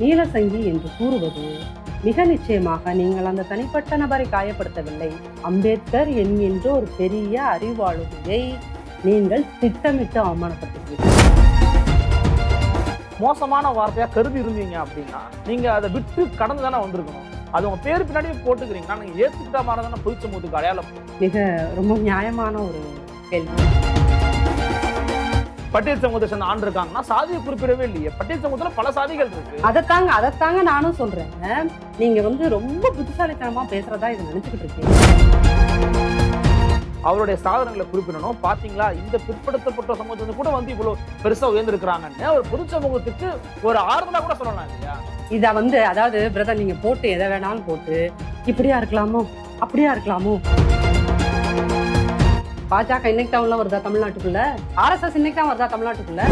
நீலசங்கி என்று கூறுவது மிக நிச்சயமாக நீங்கள் அந்த தனிப்பட்ட நபரை காயப்படுத்தவில்லை. அம்பேத்கர் என்கின்ற ஒரு பெரிய அறிவாளுமையை நீங்கள் திட்டமிட்டு அவமானப்படுத்துகிறீர்கள். மோசமான வார்த்தையாக கருதி இருந்தீங்க அப்படின்னா நீங்கள் அதை விட்டு கடந்து தானே வந்திருக்கணும். அது உங்கள் பேர் பின்னாடியே போட்டுக்கிறீங்க. நாங்கள் ஏற்றுக்கிட்ட மாதிரி தானே பொய்ச்ச மூத்துக்கு அடையாளம். மிக ரொம்ப நியாயமான ஒரு கேள்வி. பட்டியல் சமூகத்தை சேர்ந்த ஆண் இருக்காங்கன்னா சாதியை குறிப்பிடவே இல்லையே. பட்டியல் சமூகத்தில் பல சாதிகள் இருக்கு. அதைத்தாங்க நானும் சொல்றேன். நீங்க ரொம்ப புத்திசாலித்தனமா பேசுறதா இதை நினைச்சுக்கிட்டு இருக்கீங்க. அவருடைய சாதனைகளை குறிப்பிடணும். பார்த்தீங்களா, இந்த பிற்படுத்தப்பட்ட சமூகத்திலிருந்து கூட இவ்வளோ பெருசாக உயர்ந்திருக்கிறாங்கன்னு ஒரு பொது சமூகத்துக்கு ஒரு ஆறுதலாக கூட சொல்லலாம் இல்லையா? இதை அதாவது பிரதர், நீங்கள் போட்டு எதை வேணாலும் போட்டு இப்படியா இருக்கலாமோ அப்படியா இருக்கலாமோ. பாஜக இன்னைக்கு தான் வருதா தமிழ்நாட்டுக்குள்ள, RSS இன்னைக்கு தான் வருதா தமிழ்நாட்டுக்குள்ள.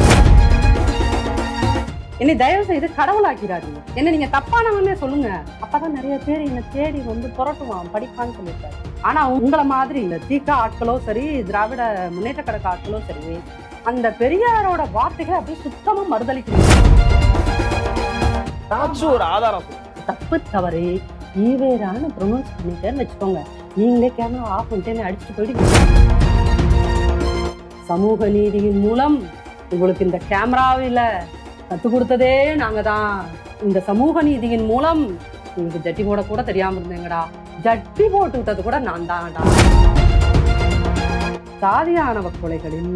என்னை தயவு செய்து கடவுளாக்கிறாருங்க. என்ன நீங்க தப்பானவன்னே சொல்லுங்க. அப்பதான் நிறைய பேர் என்னை தேடி புரட்டுவான் படிப்பான்னு சொல்லியிருக்காரு. ஆனா உங்களை மாதிரி இந்த தீக்கா ஆட்களோ சரி, திராவிட முன்னேற்ற கழக ஆட்களோ சரி, அந்த பெரியாரோட வார்த்தைகளை அப்படியே சுத்தமா மறுதளிக்கிறீங்க. ஒரு ஆதாரம் தப்பு தவறு ஈவேரான்னு ப்ரொனவுன்ஸ் பண்ணிட்டேன்னு வச்சுக்கோங்க, நீங்களே கேமரா ஆஃப் பண்ணிட்டேன்னு அடிச்சுட்டு போயிடுங்க. சமூக நீதியின் மூலம் உங்களுக்கு இந்த கேமராவில் கற்றுக் கொடுத்ததே நாங்க தான். இந்த சமூக நீதியின் மூலம் உங்களுக்கு ஜட்டி போட கூட தெரியாம இருந்தீங்கடா. ஜட்டி போட்டு விட்டது கூட நான் தான்டா. சாதிய ஆணவ கொலைகளில்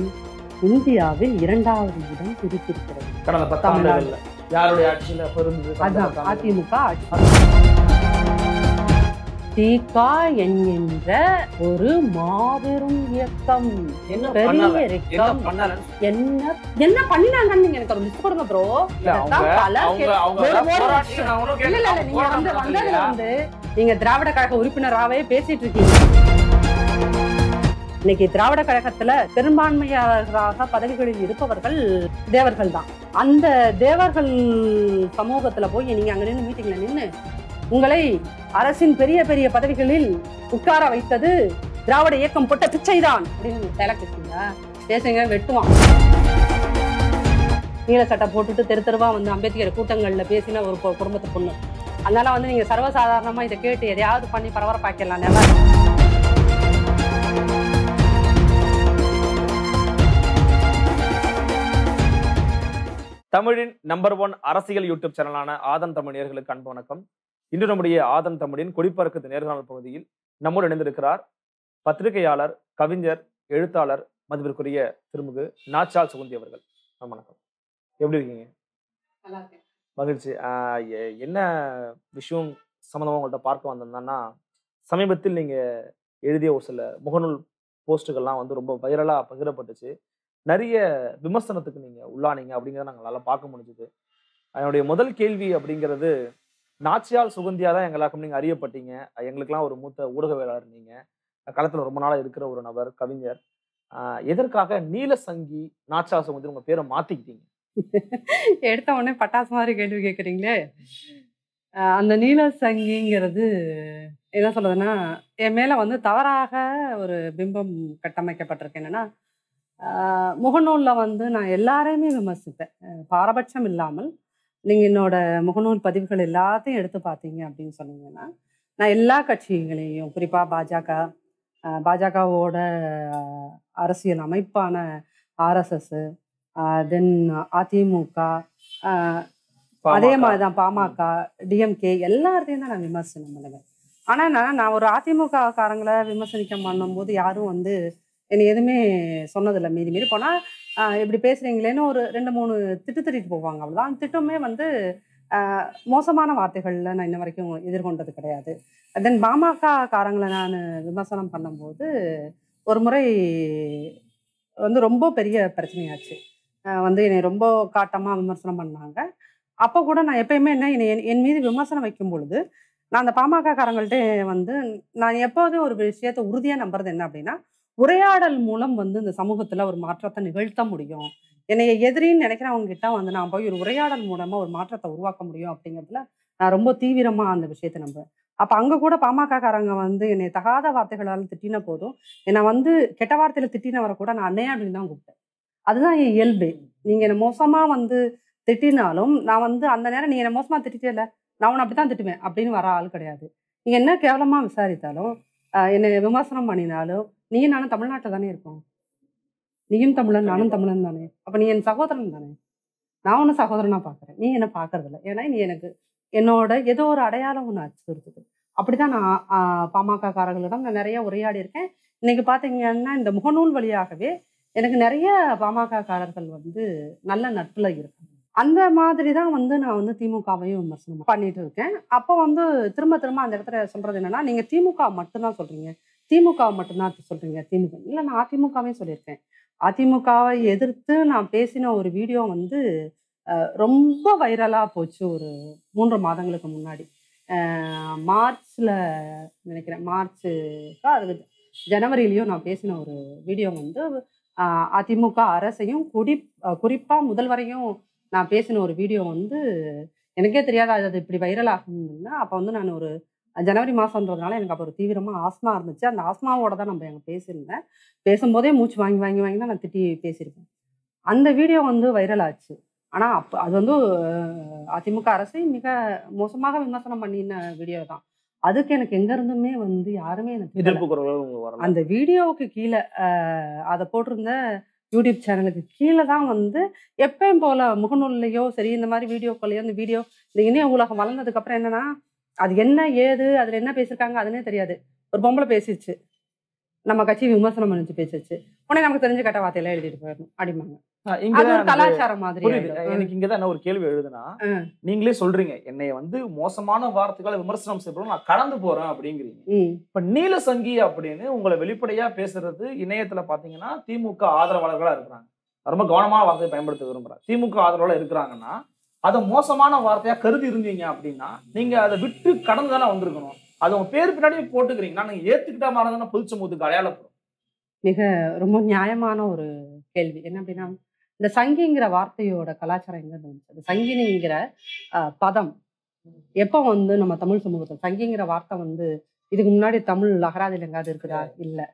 இந்தியாவில் 2வது இடம் பிடித்திருக்கிறது. கடந்த 10 ஆண்டுகள்ல யாருடைய ஆட்சியில பொருந்தது? அதான் அதிமுக ஆட்சி. தீகா என்கின்ற ஒரு மாபெரும் இயக்கம், பெரிய இயக்கம். என்ன என்ன பண்ணினாங்கன்னு நீங்க எனக்கு ஒரு லிஸ்ட் கொடுங்க ப்ரோ. நீங்க வந்ததுல நீங்க திராவிட கழக உறுப்பினராகவே பேசிட்டு இருக்கீங்க. இன்னைக்கு திராவிட கழகத்துல பெரும்பான்மையாளராக பதவிகளில் இருப்பவர்கள் தேவர்கள் தான். அந்த தேவர்கள் சமூகத்துல போய் நீங்க அங்க நின்று மீட்டிங்ல நின்று உங்களை அரசின் பெரிய பெரிய பதவிகளில் உட்கார வைத்தது திராவிட இயக்கம் போட்ட பிச்சைதான் அப்படின்னு தலைக்குங்க பேசுங்க. வெட்டுவான் நீல சட்டை போட்டுட்டு தெரு தெருவா அம்பேத்கர் கூட்டங்கள்ல பேசின ஒரு குடும்பத்தை பொண்ணு. அதனால நீங்க சர்வசாதாரணமா இதை கேட்டு எதையாவது பண்ணி பரபரப்பாக்கலாம். நல்லா தமிழின் நம்பர் 1 அரசியல் யூடியூப் சேனலான ஆதன் தமிழர்களுக்கு அன்பு வணக்கம். இன்று நம்முடைய ஆதன் தமிழின் கொடிப்பறக்கத்து நேர்காணல் பகுதியில் நம்மோடு இணைந்திருக்கிறார் பத்திரிகையாளர், கவிஞர், எழுத்தாளர், மதிப்பிற்குரிய திருமிகு நாச்சால் சுகுந்தி அவர்கள். வணக்கம், எப்படி இருக்கீங்க? மகிழ்ச்சி. என்ன விஷயம் சம்மந்தமாக உங்கள்கிட்ட பார்க்க வந்திருந்தோன்னா, சமீபத்தில் நீங்கள் எழுதிய ஒரு சில முகநூல் போஸ்ட்டுகள்லாம் ரொம்ப வைரலாக பகிரப்பட்டுச்சு. நிறைய விமர்சனத்துக்கு நீங்கள் உள்ளானீங்க அப்படிங்கிறத நாங்களால் பார்க்க முடிஞ்சுது. என்னுடைய முதல் கேள்வி அப்படிங்கிறது, நாச்சியால் சுகுந்தியா தான் எங்களாக்கும் நீங்கள் அறியப்பட்டீங்க. எங்களுக்கெல்லாம் ஒரு மூத்த ஊடகவியலாளர், நீங்கள் களத்தில் ரொம்ப நாளாக இருக்கிற ஒரு நபர், கவிஞர். எதற்காக நீலசங்கி நாச்சியால் சுகுந்தி உங்கள் பேரை மாற்றிக்கிட்டீங்க? எடுத்த உடனே பட்டாசு மாதிரி கேள்வி கேட்குறீங்களே. அந்த நீலசங்கிங்கிறது என்ன சொல்கிறதுன்னா, என் மேலே தவறாக ஒரு பிம்பம் கட்டமைக்கப்பட்டிருக்கு. என்னென்னா, முகநூலில் நான் எல்லாரையுமே விமர்சிப்பேன், பாரபட்சம் இல்லாமல். நீங்கள் என்னோட முகநூல் பதிவுகள் எல்லாத்தையும் எடுத்து பார்த்தீங்க அப்படின்னு சொன்னீங்கன்னா, நான் எல்லா கட்சிகளையும், குறிப்பாக பாஜகவோட அரசியல் அமைப்பான RSS, தென் அதிமுக, அதே மாதிரி தான் பாமக, DMK, எல்லாத்தையும் தான் நான் விமர்சனம் பண்ணுவேன். ஆனால் நான் ஒரு அதிமுகக்காரங்களை விமர்சனம் பண்ணும்போது யாரும் என்னை எதுவுமே சொன்னதில்லை. மீறி போனால் இப்படி பேசுகிறீங்களேன்னு ஒரு 2-3 திட்டு திட்டிட்டு போவாங்க, அவ்வளோதான். அந்த திட்டமே மோசமான வார்த்தைகளில் நான் இன்ன வரைக்கும் எதிர்கொண்டது கிடையாது. தென் பாமக காரங்களை நான் விமர்சனம் பண்ணும்போது ஒரு முறை ரொம்ப பெரிய பிரச்சனையாச்சு. என்னை ரொம்ப காட்டமாக விமர்சனம் பண்ணாங்க. அப்போ கூட நான் எப்பயுமே என் மீது விமர்சனம் வைக்கும் பொழுது நான் அந்த பாமக காரங்கள்ட்ட நான் எப்போதும் ஒரு விஷயத்தை உறுதியாக நம்புறது என்ன அப்படின்னா, உரையாடல் மூலம் இந்த சமூகத்துல ஒரு மாற்றத்தை நிகழ்த்த முடியும். என்னைய எதிரின்னு நினைக்கிறவங்க கிட்ட நான் போய் ஒரு உரையாடல் மூலமா ஒரு மாற்றத்தை உருவாக்க முடியும் அப்படிங்கிறதுல நான் ரொம்ப தீவிரமா அந்த விஷயத்தை நம்புவேன். அப்ப அங்க கூட பாமக காரங்க என்னை தகாத வார்த்தைகளால் திட்டின போதும், என்னை கெட்ட வார்த்தையில திட்டினவரை கூட நான் அண்ணே அப்படின்னு தான் கூப்பிட்டேன். அதுதான் என் இயல்பு. நீங்க என்னை மோசமா திட்டினாலும் நான் வந்து அந்த நேரம் நீ என்ன மோசமா திட்டிட்டே இல்லை, நான் உன்னை அப்படித்தான் திட்டுவேன் அப்படின்னு வர ஆள் கிடையாது. நீங்க என்ன கேவலமா விசாரித்தாலும் என்னை விமர்சனம் பண்ணினாலும் நீயும் நானும் தமிழ்நாட்டில் தானே இருக்கோம். நீயும் தமிழன் நானும் தமிழன் தானே. அப்ப நீ என் சகோதரன் தானே. நான் உன்னை சகோதரனா பாக்குறேன், நீ என்ன பாக்குறது இல்லை. ஏன்னா நீ எனக்கு என்னோட ஏதோ ஒரு அடையாளம் ஒன்று அச்சுறுத்துது. அப்படிதான் நான் பாமக காரர்களிடம் நான் நிறைய உரையாடி இருக்கேன். இன்னைக்கு பாத்தீங்கன்னா இந்த முகநூல் வழியாகவே எனக்கு நிறைய பாமக காரர்கள் வந்து நல்ல நட்புல இருக்காங்க. அந்த மாதிரி தான் வந்து நான் வந்து திமுகவையும் விமர்சனம் பண்ணிட்டு இருக்கேன். அப்போ வந்து திரும்ப திரும்ப அந்த இடத்துல சொல்றது என்னன்னா, நீங்க திமுக மட்டும்தான் சொல்றீங்க, திமுக மட்டும்தான் சொல்றீங்க, திமுக இல்லை. நான் அதிமுகவே சொல்லியிருக்கேன். அதிமுகவை எதிர்த்து நான் பேசின ஒரு வீடியோ வந்து ரொம்ப வைரலா போச்சு. ஒரு 3 மாதங்களுக்கு முன்னாடி மார்ச்ல நினைக்கிறேன், மார்ச்சுக்கா அது ஜனவரியிலையும் நான் பேசின ஒரு வீடியோ வந்து அதிமுக அரசையும் குறிப்பா முதல்வரையும் நான் பேசின ஒரு வீடியோ வந்து எனக்கே தெரியாத அது இப்படி வைரல் ஆகும்னா. அப்போ வந்து நான் ஒரு ஜனவரி மாதம்ன்றதுனால எனக்கு அப்போ ஒரு தீவிரமாக ஆஸ்மா இருந்துச்சு. அந்த ஆஸ்மாவோட தான் நம்ம எங்கே பேசியிருந்தேன். பேசும்போதே மூச்சு வாங்கி வாங்கி வாங்கி தான் நான் திட்டி பேசியிருக்கேன். அந்த வீடியோ வந்து வைரல் ஆச்சு. ஆனால் அப்போ அது வந்து அதிமுக அரசை மிக மோசமாக விமர்சனம் பண்ணின வீடியோ தான். அதுக்கு எனக்கு எங்கேருந்துமே வந்து யாருமே எனக்கு அந்த வீடியோவுக்கு கீழே அதை போட்டிருந்த யூடியூப் சேனலுக்கு கீழே தான் வந்து எப்பயும் போல முகநூல்லையோ சரி இந்த மாதிரி வீடியோக்கள்லையோ அந்த வீடியோ இந்த இணைய உலகம் வளர்ந்ததுக்கப்புறம் என்னன்னா அது என்ன ஏது அதில் என்ன பேசியிருக்காங்க அதுன்னே தெரியாது. ஒரு பொம்பளை பேசிடுச்சு, நம்ம கட்சி விமர்சனம் பண்ணிச்சு பேசிடுச்சு, உடனே நமக்கு தெரிஞ்ச கட்ட வார்த்தையெல்லாம் எழுதிட்டு போயிடணும் அப்படிம்பாங்க. கலாச்சாரம் மாதிரி எனக்கு இங்கதான் என்ன ஒரு கேள்வி எழுதுனா, நீங்களே சொல்றீங்க என்னைய வந்து மோசமான வார்த்தைகளை விமர்சனம் செய்யப்படும் நான் கடந்து போறேன் அப்படிங்கிறீங்க. இப்ப நீல சங்கி அப்படின்னு உங்களை வெளிப்படையா பேசுறது இணையத்துல பாத்தீங்கன்னா திமுக ஆதரவாளர்களா இருக்கிறாங்க. ரொம்ப கவனமான வார்த்தையை பயன்படுத்த விரும்புறாங்க. திமுக ஆதரவாளர் இருக்கிறாங்கன்னா அதை மோசமான வார்த்தையா கருதி இருந்தீங்க அப்படின்னா நீங்க அதை விட்டு கடந்து தானே வந்திருக்கணும். அது உங்க பேர் பின்னாடியே போட்டுக்கிறீங்கன்னா நீங்க ஏத்துக்கிட்டா மாறதானே பொது சமூகத்துக்கு அடையாளப்படும். மிக ரொம்ப நியாயமான ஒரு கேள்வி. என்ன அப்படின்னா, இந்த சங்கிங்கிற வார்த்தையோட கலாச்சாரம் எங்க இருந்துச்சு? சங்கினிங்கிற பதம் எப்போ வந்து நம்ம தமிழ் சமூகத்தில் சங்கிங்கிற வார்த்தை வந்து இதுக்கு முன்னாடி தமிழ் அகராதியில் எங்காவது இருக்குதா? இல்லை.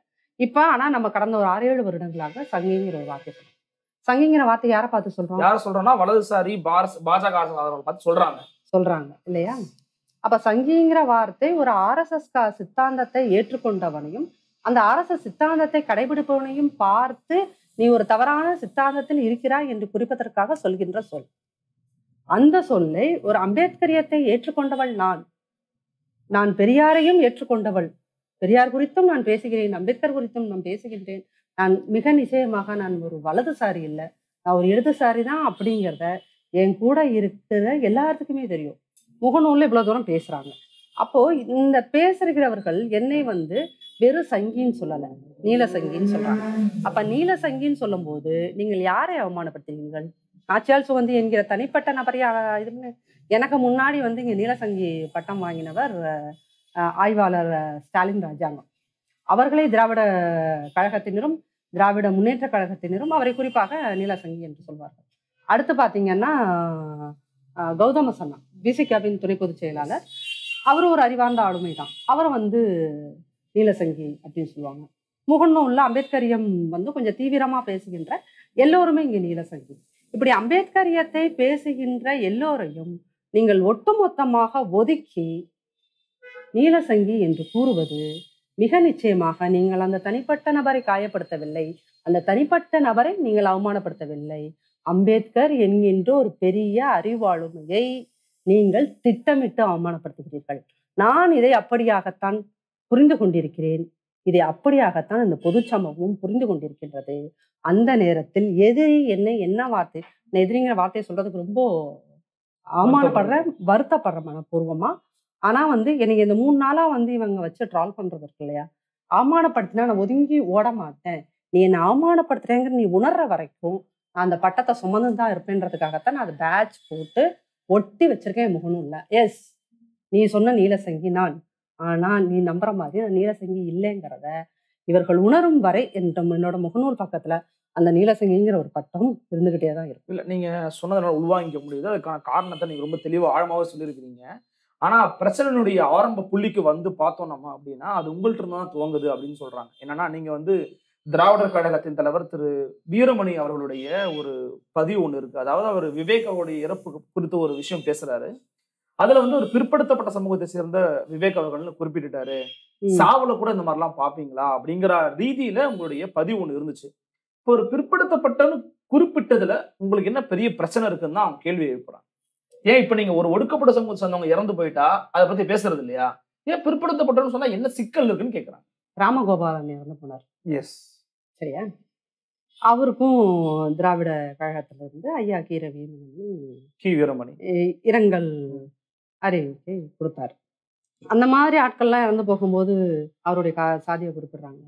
இப்போ ஆனால் நம்ம கடந்த ஒரு 6-7 வருடங்களாக சங்கிங்கிற ஒரு வார்த்தை சொல்றோம். சங்கிங்கிற வார்த்தை யாரை பார்த்து சொல்றோம்? யாரை சொல்றோம்னா வலதுசாரி பாஜக பார்த்து சொல்றாங்க இல்லையா? அப்ப சங்கிங்கிற வார்த்தை ஒரு RSS சித்தாந்தத்தை ஏற்றுக்கொண்டவனையும் அந்த RSS சித்தாந்தத்தை கடைபிடிப்பவனையும் பார்த்து நீ ஒரு தவறான சித்தாந்தத்தில் இருக்கிறாய் என்று குறிப்பதற்காக சொல்கின்ற சொல். அந்த சொல்லை ஒரு அம்பேத்கரியத்தை ஏற்றுக்கொண்டவள் நான், நான் பெரியாரையும் ஏற்றுக்கொண்டவள், பெரியார் குறித்தும் நான் பேசுகிறேன், அம்பேத்கர் குறித்தும் நான் பேசுகின்றேன், நான் மிக நிச்சயமாக நான் ஒரு வலதுசாரி இல்லை, நான் ஒரு இடதுசாரி தான் அப்படிங்கிறத என் கூட இருக்கிற எல்லாத்துக்குமே தெரியும். முகநூல்ல இவ்வளவு தூரம் பேசுறாங்க. அப்போ இந்த பேசுகிறவர்கள் என்னை வந்து வெறும் சங்கின்னு சொல்லலை, நீல சங்கின்னு சொல்றாங்க. அப்ப நீல சங்கின்னு சொல்லும் போது நீங்கள் யாரை அவமானப்படுத்துகிறீர்கள்? நாச்சியால் சுகந்தி என்கிற தனிப்பட்ட நபரையா? இது எனக்கு முன்னாடி வந்து இங்க நீலசங்கி பட்டம் வாங்கினவர் ஆய்வாளர் ஸ்டாலின் ராஜாங்கம். அவர்களே திராவிட கழகத்தினரும் திராவிட முன்னேற்ற கழகத்தினரும் அவரை குறிப்பாக நீலசங்கி என்று சொல்வார்கள். அடுத்து பாத்தீங்கன்னா கௌதம சன்னா, விசிகாவின் துணை பொதுச் செயலாளர், அவரும் ஒரு அறிவார்ந்த ஆளுமை தான், அவரை வந்து நீலசங்கி அப்படின்னு சொல்லுவாங்க. முகநூல்ல அம்பேத்கரியம் வந்து கொஞ்சம் தீவிரமா பேசுகின்ற எல்லோருமே இங்க நீலசங்கி. இப்படி அம்பேத்கரியத்தை பேசுகின்ற எல்லோரையும் நீங்கள் ஒட்டுமொத்தமாக ஒதுக்கி நீலசங்கி என்று கூறுவது மிக நிச்சயமாக நீங்கள் அந்த தனிப்பட்ட நபரை காயப்படுத்தவில்லை, அந்த தனிப்பட்ட நபரை நீங்கள் அவமானப்படுத்தவில்லை, அம்பேத்கர் என்கின்ற ஒரு பெரிய அறிவாளுமையை நீங்கள் திட்டமிட்டு அவமானப்படுத்துகிறீர்கள். நான் இதை அப்படியாகத்தான் புரிந்து கொண்டிருக்கிறேன், இதை அப்படியாகத்தான் இந்த பொது சமூகமும் புரிந்து கொண்டிருக்கின்றது. அந்த நேரத்தில் எதிரி என்ன வார்த்தை, எதிரிங்கிற வார்த்தையை சொல்றதுக்கு ரொம்ப அவமானப்படுறேன், வருத்தப்படுறேன் மனப்பூர்வமா. ஆனா வந்து எனக்கு இந்த 3 நாளா வந்து இவங்க வச்சு ட்ரால் பண்றது இருக்கு இல்லையா, அவமானப்படுத்தினா நான் ஒதுங்கி ஓட மாட்டேன், நீ என்னை அவமானப்படுத்துறேங்கிற நீ உணர்ற வரைக்கும் நான் அந்த பட்டத்தை சுமந்துதான் இருப்பேன்றதுக்காகத்தான் நான் அதை பேட்ச் போட்டு ஒட்டி வச்சிருக்கேன் முகநூல்ல. எஸ், நீ சொன்ன நீலசங்கி நான், ஆனா நீ நம்புற மாதிரி அந்த நீலசங்கி இல்லைங்கிறத இவர்கள் உணரும் வரை என்னோட முகநூல் பக்கத்துல அந்த நீலசங்கிங்கிற ஒரு பட்டம் இருந்துகிட்டே தான் இருக்கு. இல்ல நீங்க சொன்னதுனால உள்வாங்கிக்க முடியுது, அதுக்கான காரணத்தை நீங்க ரொம்ப தெளிவா ஆழமாவே சொல்லியிருக்கிறீங்க. ஆனா பிரச்சனையினுடைய ஆரம்ப புள்ளிக்கு வந்து பார்த்தோம் நம்ம அப்படின்னா அது உங்கள்கிட்ட இருந்தா துவங்குது அப்படின்னு சொல்றாங்க. என்னன்னா நீங்க வந்து திராவிடர் கழகத்தின் தலைவர் திரு வீரமணி அவர்களுடைய ஒரு பதிவு ஒன்று இருக்கு. அதாவது அவர் விவேகாவுடைய இறப்பு குறித்து ஒரு விஷயம் பேசுறாரு. அதுல வந்து ஒரு பிற்படுத்தப்பட்ட சமூகத்தை சேர்ந்த விவேக் அவர்கள் குறிப்பிட்டுட்டாரு, சாவுல கூட இந்த மாதிரிலாம் பாப்பீங்களா அப்படிங்கிற ரீதியில உங்களுடைய பதிவு ஒன்று இருந்துச்சு. இப்போ ஒரு பிற்படுத்தப்பட்டன்னு குறிப்பிட்டதுல உங்களுக்கு என்ன பெரிய பிரச்சனை இருக்குன்னு தான் அவங்க கேள்வி எழுப்புறாங்க. ஏன் இப்ப நீங்க ஒரு ஒடுக்கப்பட்ட சமூகத்தை சேர்ந்தவங்க இறந்து போயிட்டா அதை பத்தி பேசுறது இல்லையா, ஏன் பிற்படுத்தப்பட்டன்னு சொன்னா என்ன சிக்கல் இருக்குன்னு கேட்கறாங்க. ராமகோபாலன் இறந்து போனார். எஸ், சரியா? அவருக்கும் திராவிட கழகத்துல இருந்து ஐயா கி வீரமணி இரங்கல் அறிவிக்கை கொடுத்தாரு. அந்த மாதிரி ஆட்கள்லாம் இறந்து போகும்போது அவருடைய சாதியை குறிப்பிடுறாங்க.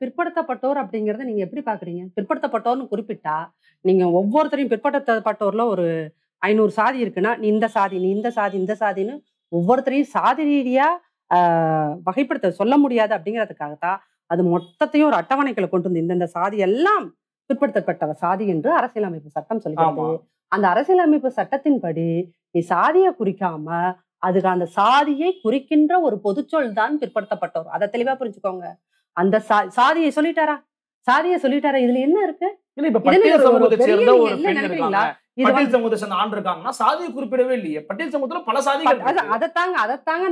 பிற்படுத்தப்பட்டோர் அப்படிங்கறத நீங்க எப்படி பாக்குறீங்க? பிற்படுத்தப்பட்டோர்னு குறிப்பிட்டா நீங்க ஒவ்வொருத்தரையும் பிற்படுத்தப்பட்டோர்ல ஒரு 500 சாதி இருக்குன்னா நீ இந்த சாதி நீ இந்த சாதின்னு ஒவ்வொருத்தரையும் சாதி ரீதியா வகைப்படுத்த சொல்ல முடியாது. அப்படிங்கிறதுக்காகத்தான் அது மொத்தத்தையும் ஒரு அட்டவணைகளை கொண்டு வந்து இந்தந்த சாதி எல்லாம் பிற்படுத்தப்பட்ட சாதி என்று அரசியலமைப்பு சட்டம் சொல்லிக்கிறது. அந்த அரசியலமைப்பு சட்டத்தின்படி நீ சாதியை குறிக்காம அதுக்கு அந்த சாதியை குறிக்கின்ற ஒரு பொதுச்சொல் தான் பிற்படுத்தப்பட்டவர். அதை தெளிவா புரிஞ்சுக்கோங்க. அந்த சாதியை சொல்லிட்டாரா? சாதியை சொல்லிட்டாரா? இதுல என்ன இருக்கு? அதத்தாங்க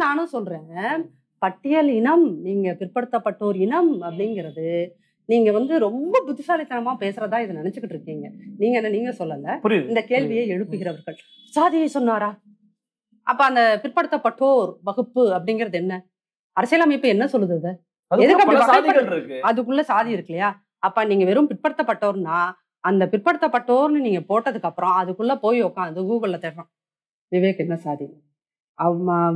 நானும் சொல்றேன். பட்டியல் இனம், நீங்க பிற்படுத்தப்பட்டோர் இனம் அப்படிங்கிறது நீங்க வந்து ரொம்ப புத்திசாலித்தனமா பேசுறதா இதை நினைச்சுக்கிட்டு இருக்கீங்க. நீங்க என்ன, நீங்க சொல்லல, இந்த கேள்வியை எழுப்புகிறவர்கள் சாதியை சொன்னாரா? அப்ப அந்த பிற்படுத்தப்பட்டோர் வகுப்பு அப்படிங்கிறது என்ன? அரசியலமைப்பு என்ன சொல்லுது? அதுக்குள்ள சாதி இருக்கு இல்லையா? அப்ப நீங்க வெறும் பிற்படுத்தப்பட்டோர்னா அந்த பிற்படுத்தப்பட்டோர்னு நீங்க போட்டதுக்கு அப்புறம் அதுக்குள்ள போய் உட்காந்து கூகுள்ல தேடுறோம் விவேக் என்ன சாதி.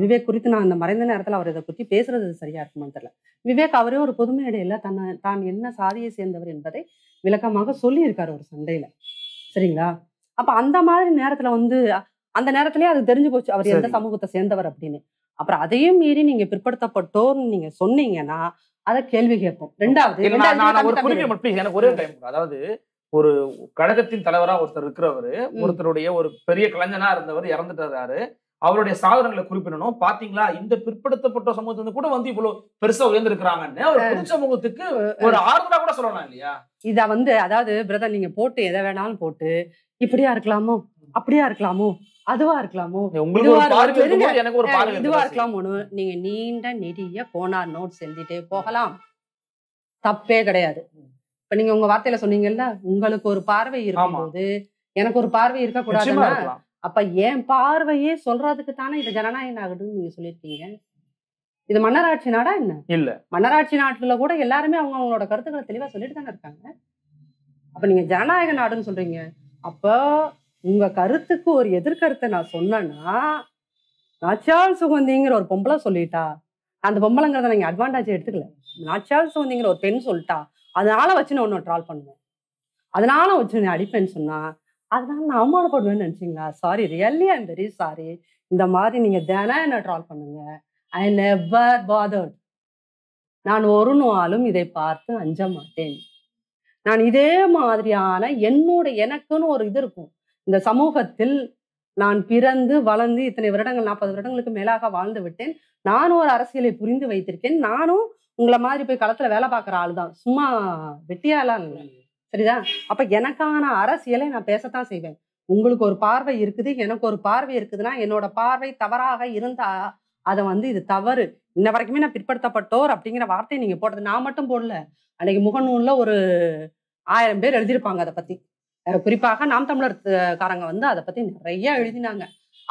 விவேக் குறித்து நான் அந்த மறைந்த நேரத்துல அவர் இதை பத்தி பேசுறது சரியா இருக்குமான்னு தெரியல. விவேக் அவரே ஒரு பொதுமை இடையில தான் என்ன சாதியை சேர்ந்தவர் என்பதை விளக்கமாக சொல்லி இருக்காரு ஒரு சண்டையில, சரிங்களா? அப்ப அந்த மாதிரி நேரத்துல வந்து அந்த நேரத்திலேயே அது தெரிஞ்சு போச்சு அவர் எந்த சமூகத்தை சேர்ந்தவர் அப்படின்னு. அப்புறம் அதையும் மீறி நீங்க பிற்படுத்தப்பட்டோர்னு நீங்க சொன்னீங்கன்னா அதை கேள்வி கேட்போம். ரெண்டாவது, அதாவது ஒரு கழகத்தின் தலைவரா ஒருத்தர் இருக்கிறவரு, ஒருத்தருடைய ஒரு பெரிய கலைஞனா இருந்தவர் இறந்துட்டாரு, அவருடைய சாதனைகளை குறிப்பிடணும். பாத்தீங்களா இந்த பிற்படுத்தப்பட்ட சமூகத்துல கூட வந்து இவ்வளவு பெருசா உயர்ந்திருக்கிறாங்கன்னு ஒரு பொது சமூகத்துக்கு ஒரு ஆறுதலா கூட சொல்லலாம் இல்லையா? இத வந்து அதாவது பிரதர் நீங்க போட்டு எதை வேணாலும் போட்டு இப்படியா இருக்கலாமோ அப்படியா இருக்கலாமோ அதுவா இருக்கலாமோ இதுவா இருக்கலாமோன்னு நீங்க நீண்ட நெடிய கோனார் நோட்ஸ் எழுதிட்டே போகலாம், தப்பே கிடையாது. இப்ப நீங்க உங்க வார்த்தையில சொன்னீங்கல்ல, உங்களுக்கு ஒரு பார்வை இருக்கும்போது எனக்கு ஒரு பார்வை இருக்க கூடாதுன்னா அப்ப என் பார்வையே சொல்றதுக்கு தானே இது ஜனநாயக நாடுன்னு நீங்க சொல்லியிருக்கீங்க. இது மன்னராட்சி நாடா என்ன? இல்ல, மன்னராட்சி நாட்டுல கூட எல்லாருமே அவங்க அவங்களோட கருத்துக்களை தெளிவா சொல்லிட்டு தானே இருக்காங்க. அப்ப நீங்க ஜனநாயக நாடுன்னு சொல்றீங்க. அப்ப உங்க கருத்துக்கு ஒரு எதிர்கருத்தை நான் சொன்னா நாச்சியால் சுகந்திங்கிற ஒரு பொம்பளை சொல்லிட்டா, அந்த பொம்பளைங்கிறத நீங்க அட்வான்டேஜ் எடுத்துக்கல, நாச்சியால் சுகந்திங்கிற ஒரு பெண் சொல்லிட்டா அதனால வச்சு நான் ஒன்னு ட்ரால் பண்ணுவேன், அதனால வச்சு நான் அடிப்பேன்னு சொன்னா அதனால நான் அவமானப்படுவேன்னு நினைச்சீங்களா? Sorry, really I am very sorry. இந்த மாதிரி நீங்க தினம் என்ன ட்ரால் பண்ணுங்க. I never bothered. நான் ஒரு நாளும் இதை பார்த்து அஞ்ச மாட்டேன். நான் இதே மாதிரியான எனக்குன்னு ஒரு இது இருக்கும். இந்த சமூகத்தில் நான் பிறந்து வளர்ந்து இத்தனை வருடங்கள் 40 வருடங்களுக்கு மேலாக வாழ்ந்து விட்டேன். நானும் ஒரு அரசியலை புரிந்து வைத்திருக்கேன். நானும் உங்களை மாதிரி போய் களத்துல வேலை பார்க்குற ஆள் தான், சும்மா வெட்டியாலாம் இல்லை, சரிதான்? அப்ப எனக்கான அரசியலை நான் பேசத்தான் செய்வேன். உங்களுக்கு ஒரு பார்வை இருக்குது, எனக்கு ஒரு பார்வை இருக்குதுன்னா என்னோட பார்வை தவறாக இருந்தா அதை வந்து இது தவறு. இன்ன வரைக்குமே நான் பிற்படுத்தப்பட்டோர் அப்படிங்கிற வார்த்தையை நீங்க போட்டது நான் மட்டும் போடல, அன்னைக்கு முகநூல்ல ஒரு 1000 பேர் எழுதியிருப்பாங்க அதை பத்தி. குறிப்பாக நாம் தமிழர் காரங்க வந்து அதை பத்தி நிறைய எழுதினாங்க.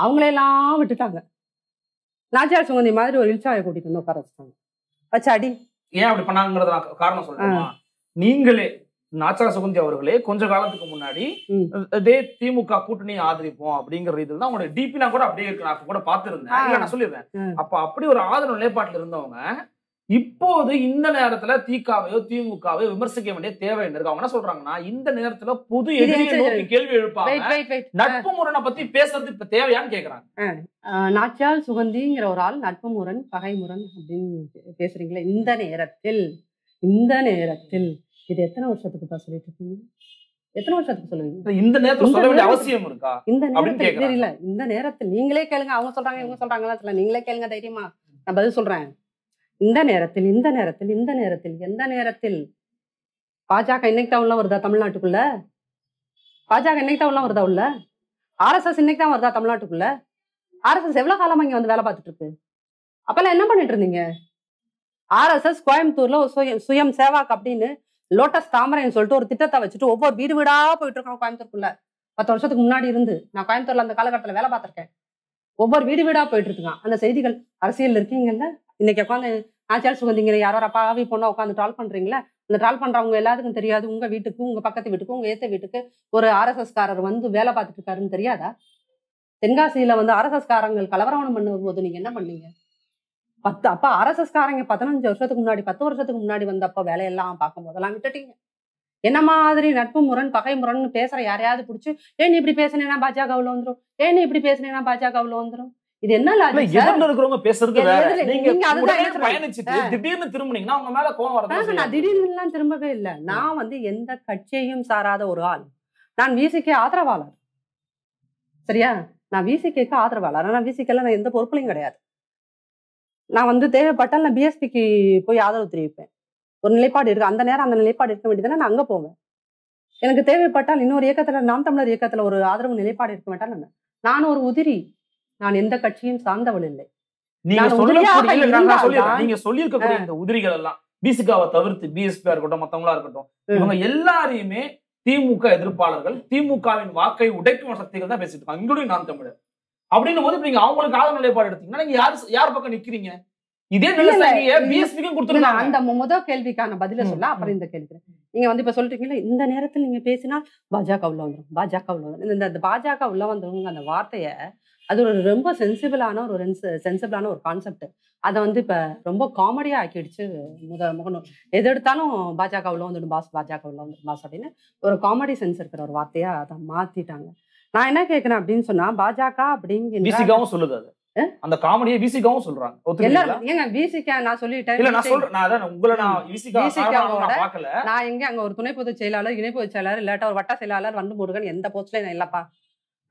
அவங்களையெல்லாம் விட்டுட்டாங்க. நாச்சியார் சுகந்தி மாதிரி ஒரு இல்சாவை கூட்டிட்டு வந்து உட்கார வச்சுட்டாங்க. வச்சு அடி ஏன் அப்படி பண்ணாங்கிறத காரணம் சொல்லுங்க. நீங்களே நாச்சியார் சுகந்தி அவர்களே கொஞ்ச காலத்துக்கு முன்னாடி திமுக கூட்டணி ஆதரிப்போம் அப்படிங்கிற இதுல தான் உங்களோட டிபி நான் கூட அப்படியே இருக்கு, நான் கூட பாத்துருந்தேன், நான் சொல்லிடுறேன். அப்ப அப்படி ஒரு ஆதரவு நிலைப்பாட்டுல இருந்தவங்க இப்போது இந்த நேரத்துல திகாவையோ திமுகவையோ விமர்சிக்க வேண்டிய தேவை என்ன இருக்கு? அவங்க என்ன சொல்றாங்கன்னா இந்த நேரத்துல பொது எதிரியை நோக்கி கேள்வி எழுப்பாங்க, நட்பு முரணை பத்தி பேசுறது இப்ப தேவையான்னு கேக்குறாங்க. நாச்சியால் சுகந்திங்கிற ஒரு ஆள் நட்பு முரண் பகைமுரண் அப்படின்னு பேசுறீங்களா? இந்த நேரத்தில் இது எத்தனை வருஷத்துக்கு தான் சொல்லிட்டு இருக்கீங்க? எத்தனை வருஷத்துக்கு சொல்லுவீங்க? இந்த நேரத்துல சொல்ல வேண்டிய அவசியம் இருக்கா? இந்த நேரத்துல இல்ல, இந்த நேரத்துல நீங்களே கேளுங்க. அவங்க சொல்றாங்க இவங்க சொல்றாங்களா, நீங்களே கேளுங்க தைரியமா, நான் பதில் சொல்றேன். இந்த நேரத்தில் பாஜக இன்னைக்குதான் உள்ள வருதா தமிழ்நாட்டுக்குள்ள? பாஜக இன்னைக்குதான் உள்ள வருதா உள்ள? ஆர்எஸ்எஸ் இன்னைக்குதான் வருதா தமிழ்நாட்டுக்குள்ள? ஆர்எஸ்எஸ் எவ்வளவு காலமா இங்க வந்து வேலை பார்த்துட்டு இருக்கு? அப்பெல்லாம் என்ன பண்ணிட்டு இருந்தீங்க? ஆர்எஸ்எஸ் கோயம்புத்தூர்ல சுயம் சேவாக் அப்படின்னு லோட்டஸ் தாமரைன்னு சொல்லிட்டு ஒரு திட்டத்தை வச்சுட்டு ஒவ்வொரு வீடு வீடா போயிட்டு இருக்கோம் கோயம்புத்தூர்க்குள்ள. 10 வருஷத்துக்கு முன்னாடி இருந்து நான் கோயம்புத்தூர்ல அந்த காலகட்டத்தில் வேலை பார்த்திருக்கேன். ஒவ்வொரு வீடு வீடா போயிட்டு இருக்கான் அந்த செய்திகள். அரசியல் இருக்கீங்கல்ல, இன்னைக்கு உட்காந்து நாச்சால் சுகந்திங்கிற யாரோ அப்பாவி பொண்ணா உட்காந்து ட்ரால் பண்றீங்களா? இந்த ட்ரால் பண்றவங்க எல்லாத்துக்கும் தெரியாது உங்க வீட்டுக்கு, உங்க பக்கத்து வீட்டுக்கு, உங்க ஏத்த வீட்டுக்கு ஒரு ஆர்எஸ்எஸ் காரர் வந்து வேலை பார்த்துட்டு இருக்காருன்னு தெரியாதா? தென்காசியில வந்து ஆர்எஸ்எஸ் காரங்கள் கலவரம் பண்ணும் போது நீங்க என்ன பண்ணீங்க? அப்ப ஆர்எஸ்எஸ் காரங்க 15 வருஷத்துக்கு முன்னாடி 10 வருஷத்துக்கு முன்னாடி வந்தப்ப வேலையெல்லாம் பார்க்கும் போதெல்லாம் விட்டுட்டீங்க. என்ன மாதிரி நட்பு முரண் பகை முரண்னு பேசுற யாரையாவது பிடிச்சி ஏன் இப்படி பேசினேன்னா பாஜக அவ்வளோ வந்துடும், ஏன் இப்படி பேசினேன்னா பாஜக அவ்வளோ வந்துடும். இது என்ன இருக்கிறவங்க பேசுறது? திடீர்னு திரும்பினீங்கன்னா அவங்க மேல கோவம் வர. நான் திடீர்னு எல்லாம் திரும்பவே இல்லை. நான் வந்து எந்த கட்சியையும் சாராத ஒரு ஆள். நான் விசிக்கு ஆதரவாளர், சரியா? நான் விசிக்கு ஆதரவாளர். ஆனா விசிக்கெல்லாம் நான் எந்த பொறுப்புலையும் கிடையாது. நான் வந்து தேவைப்பட்டால் நான் பிஎஸ்பிக்கு போய் ஆதரவு தெரிவிப்பேன். ஒரு நிலைப்பாடு இருக்கு, அந்த நேரம் அந்த நிலைப்பாடு இருக்க வேண்டியதுன்னா நான் அங்க போவேன். எனக்கு தேவைப்பட்டால் இன்னொரு இயக்கத்துல, நாம் தமிழர் இயக்கத்துல ஒரு ஆதரவு நிலைப்பாடு இருக்க மாட்டால் நான் ஒரு உதிரி. நான் எந்த கட்சியும் சார்ந்தவள் இல்லை. நீங்க சொல்லியிருக்கக்கூடிய இந்த உதிரிகள் எல்லாம் பிசிகாவை தவிர்த்து பிஎஸ்பியா இருக்கட்டும் மத்தவங்களா இருக்கட்டும் இவங்க எல்லாரையுமே திமுக எதிர்ப்பாளர்கள், திமுகவின் வாக்கை உடைக்கும் சக்திகள் தான் பேசிட்டு இருக்காங்க, இன்க்ளூடிங் நாம் தமிழர். அப்படின்னும் போது நீங்க அவங்களுக்கு ஆதரவு நிலைப்பாடு எடுத்தீங்கன்னா நீங்க யார் பக்கம் நிக்கிறீங்க? இதே நிலையில அந்த முதல் கேள்விக்கான பதில சொல்ல அப்புறம் இந்த கேள்வி நீங்க வந்து இப்ப சொல்றீங்களா இந்த நேரத்தில் நீங்க பேசினா பாஜக உள்ள வந்துடும், பாஜக உள்ள வந்துடும். இந்த பாஜக உள்ள வந்தவங்க அந்த வார்த்தைய அது ஒரு ரொம்ப சென்சிபிளான ஒரு கான்செப்ட். அதை வந்து இப்ப ரொம்ப காமெடியா ஆக்கிடுச்சு முகநூல். எது எடுத்தாலும் பாஜக உள்ள வந்துடும் பாஸ், பாஜக உள்ள வந்துடும் பாஸ் அப்படின்னு ஒரு காமெடி சென்ஸ் இருக்கிற ஒரு வார்த்தையா அதை மாத்திட்டாங்க. நான் என்ன கேட்கிறேன் அப்படின்னு சொன்னா பாஜக அப்படிங்கிறது சொல்லுது அது அந்த காமெடியை விசிகாவும் சொல்றாங்க. நான் எங்க அங்க ஒரு துணை பொதுச் செயலாளர், இணை பொதுச் செயலாளர் இல்லாட்ட ஒரு வட்ட செயலாளர் வந்து முருகன் எந்த போஸ்ட்ல நான் இல்லப்பா.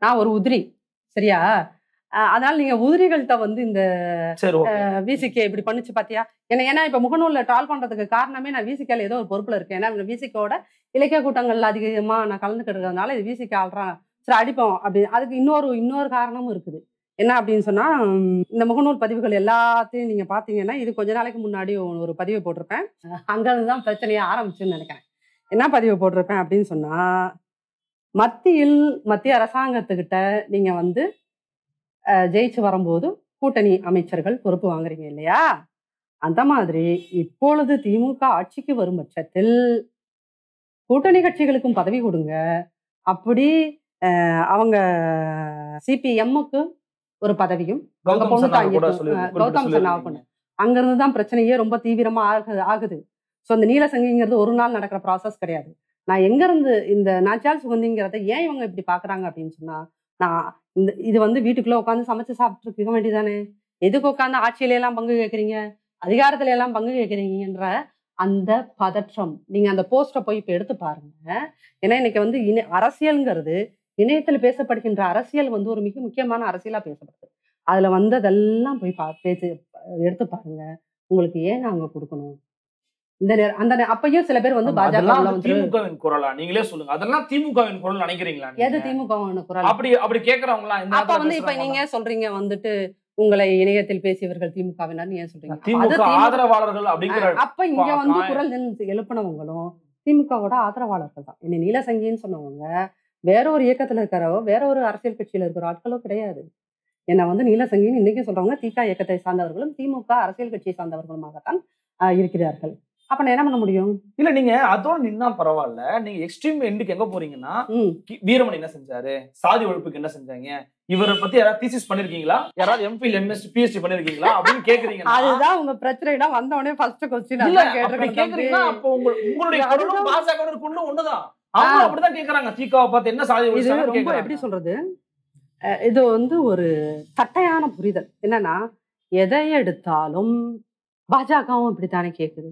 நான் ஒரு உதிரி, சரியா? அதனால நீங்க உதிரிகள்கிட்ட வந்து இந்த விசிகே இப்படி பண்ணுச்சு பாத்தியா என்ன? ஏன்னா இப்ப முகநூல்ல ட்ரால் பண்றதுக்கு காரணமே நான் விசிகேல ஏதோ ஒரு பொறுப்புல இருக்கேன். ஏன்னா விசிகோட இலக்கிய கூட்டங்கள்ல அதிகமா நான் கலந்துக்கிட்டு இருக்கிறதுனால இது விசிகே ஆள்றான் சரி அடிப்போம் அப்படின்னு. அதுக்கு இன்னொரு காரணமும் இருக்குது. என்ன அப்படின்னு சொன்னா இந்த முகநூல் பதிவுகள் எல்லாத்தையும் நீங்க பாத்தீங்கன்னா இது கொஞ்ச நாளைக்கு முன்னாடி ஒரு பதிவை போட்டிருப்பேன். அங்க இருந்துதான் பிரச்சனையை ஆரம்பிச்சுன்னு நினைக்கிறேன். என்ன பதிவு போட்டிருப்பேன் அப்படின்னு சொன்னா மத்திய அரசாங்கத்துக்கிட்ட நீங்க வந்து ஜெயிச்சு வரும்போது கூட்டணி அமைச்சர்கள் பொறுப்பு வாங்குறீங்க இல்லையா? அந்த மாதிரி இப்பொழுது திமுக ஆட்சிக்கு வரும் பட்சத்தில் கூட்டணி கட்சிகளுக்கும் பதவி கொடுங்க. அப்படி அவங்க சிபிஎம்முக்கு ஒரு பதவியும் கௌதம் சன்னாவுக்கு அங்கிருந்துதான் பிரச்சனையே ரொம்ப தீவிரமா ஆகுது. ஸோ அந்த நீல சங்கிங்கிறது ஒரு நாள் நடக்கிற ப்ராசஸ் கிடையாது. நான் எங்க இருந்து இந்த நாச்சால் சுகந்திங்கிறத ஏன் இவங்க இப்படி பாக்குறாங்க அப்படின்னு சொன்னா நான் இது வந்து வீட்டுக்குள்ள உட்காந்து சமைச்சு சாப்பிட்டு இருக்க வேண்டியதானே? எதுக்கு உட்காந்து ஆட்சியில எல்லாம் பங்கு கேட்கறீங்க, அதிகாரத்துல எல்லாம் பங்கு கேட்கறீங்கன்ற அந்த பதற்றம். நீங்க அந்த போஸ்டரை போய் இப்ப எடுத்து பாருங்க. ஏன்னா இன்னைக்கு வந்து அரசியல்ங்கிறது இணையத்துல பேசப்படுகின்ற அரசியல் வந்து ஒரு மிக முக்கியமான அரசியலா பேசப்படுது. அதுல வந்ததெல்லாம் போய் எடுத்து பாருங்க. உங்களுக்கு ஏன் நாங்க கொடுக்கணும் இந்த நேரம்? அந்த அப்பயும் சில பேர் வந்து பாஜக திமுகவின் குரலா? நீங்களே சொல்லுங்க, அதெல்லாம் திமுகவின் குரல் நினைக்கிறீங்களா? எது திமுகவின் குரல்? அப்படி கேக்குறவங்களா? அப்ப வந்து இப்ப நீங்க சொல்றீங்க வந்துட்டு உங்களை இணையத்தில் பேசியவர்கள் திமுகவினர் ஏன் சொல்றீங்க ஆதரவாளர்கள் அப்படிங்கிற? அப்ப இங்க வந்து குரல் எழுப்பினவங்களும் திமுகவோட ஆதரவாளர்கள் தான். என்ன நீல சங்கின்னு சொன்னவங்க வேற ஒரு இயக்கத்துல இருக்கிறவோ வேற ஒரு அரசியல் கட்சியில இருக்கிற ஆட்களோ கிடையாது. ஏன்னா வந்து நீலசங்கின்னு இன்னைக்கு சொல்றவங்க திக இயக்கத்தை சார்ந்தவர்களும் திமுக அரசியல் கட்சியை சார்ந்தவர்களுமாகத்தான் இருக்கிறார்கள். அப்ப நான் என்ன பண்ண முடியும்? இல்ல நீங்க அதோட நின்னா பரவாயில்ல, நீங்க எக்ஸ்ட்ரீம் எண்டுக்கு எங்க போறீங்கன்னா வீரமணி என்ன செஞ்சாரு, சாதி ஒழிப்புக்கு என்ன செஞ்சாங்க, இவரை பத்தி யாராவது தீசிஸ் பண்ணிருக்கீங்களா, யாராவது எம்பிஎல் எம்எஸ் பிஎஸ்டி பண்ணிருக்கீங்களா அப்படின்னு கேக்குறீங்க. அதுதான் உங்க பிரச்சனைனா வந்தவனே ஃபர்ஸ்ட் क्वेश्चन அத கேக்குறீங்க. அப்ப உங்களுடைய கருத்து பாஜகவோட இருக்குன்னு ஒண்ணுதான். எப்படி சொல்றது? இது வந்து ஒரு தட்டையான புரிதல். என்னன்னா எதை எடுத்தாலும் பாஜகவும் இப்படித்தானே கேக்குது.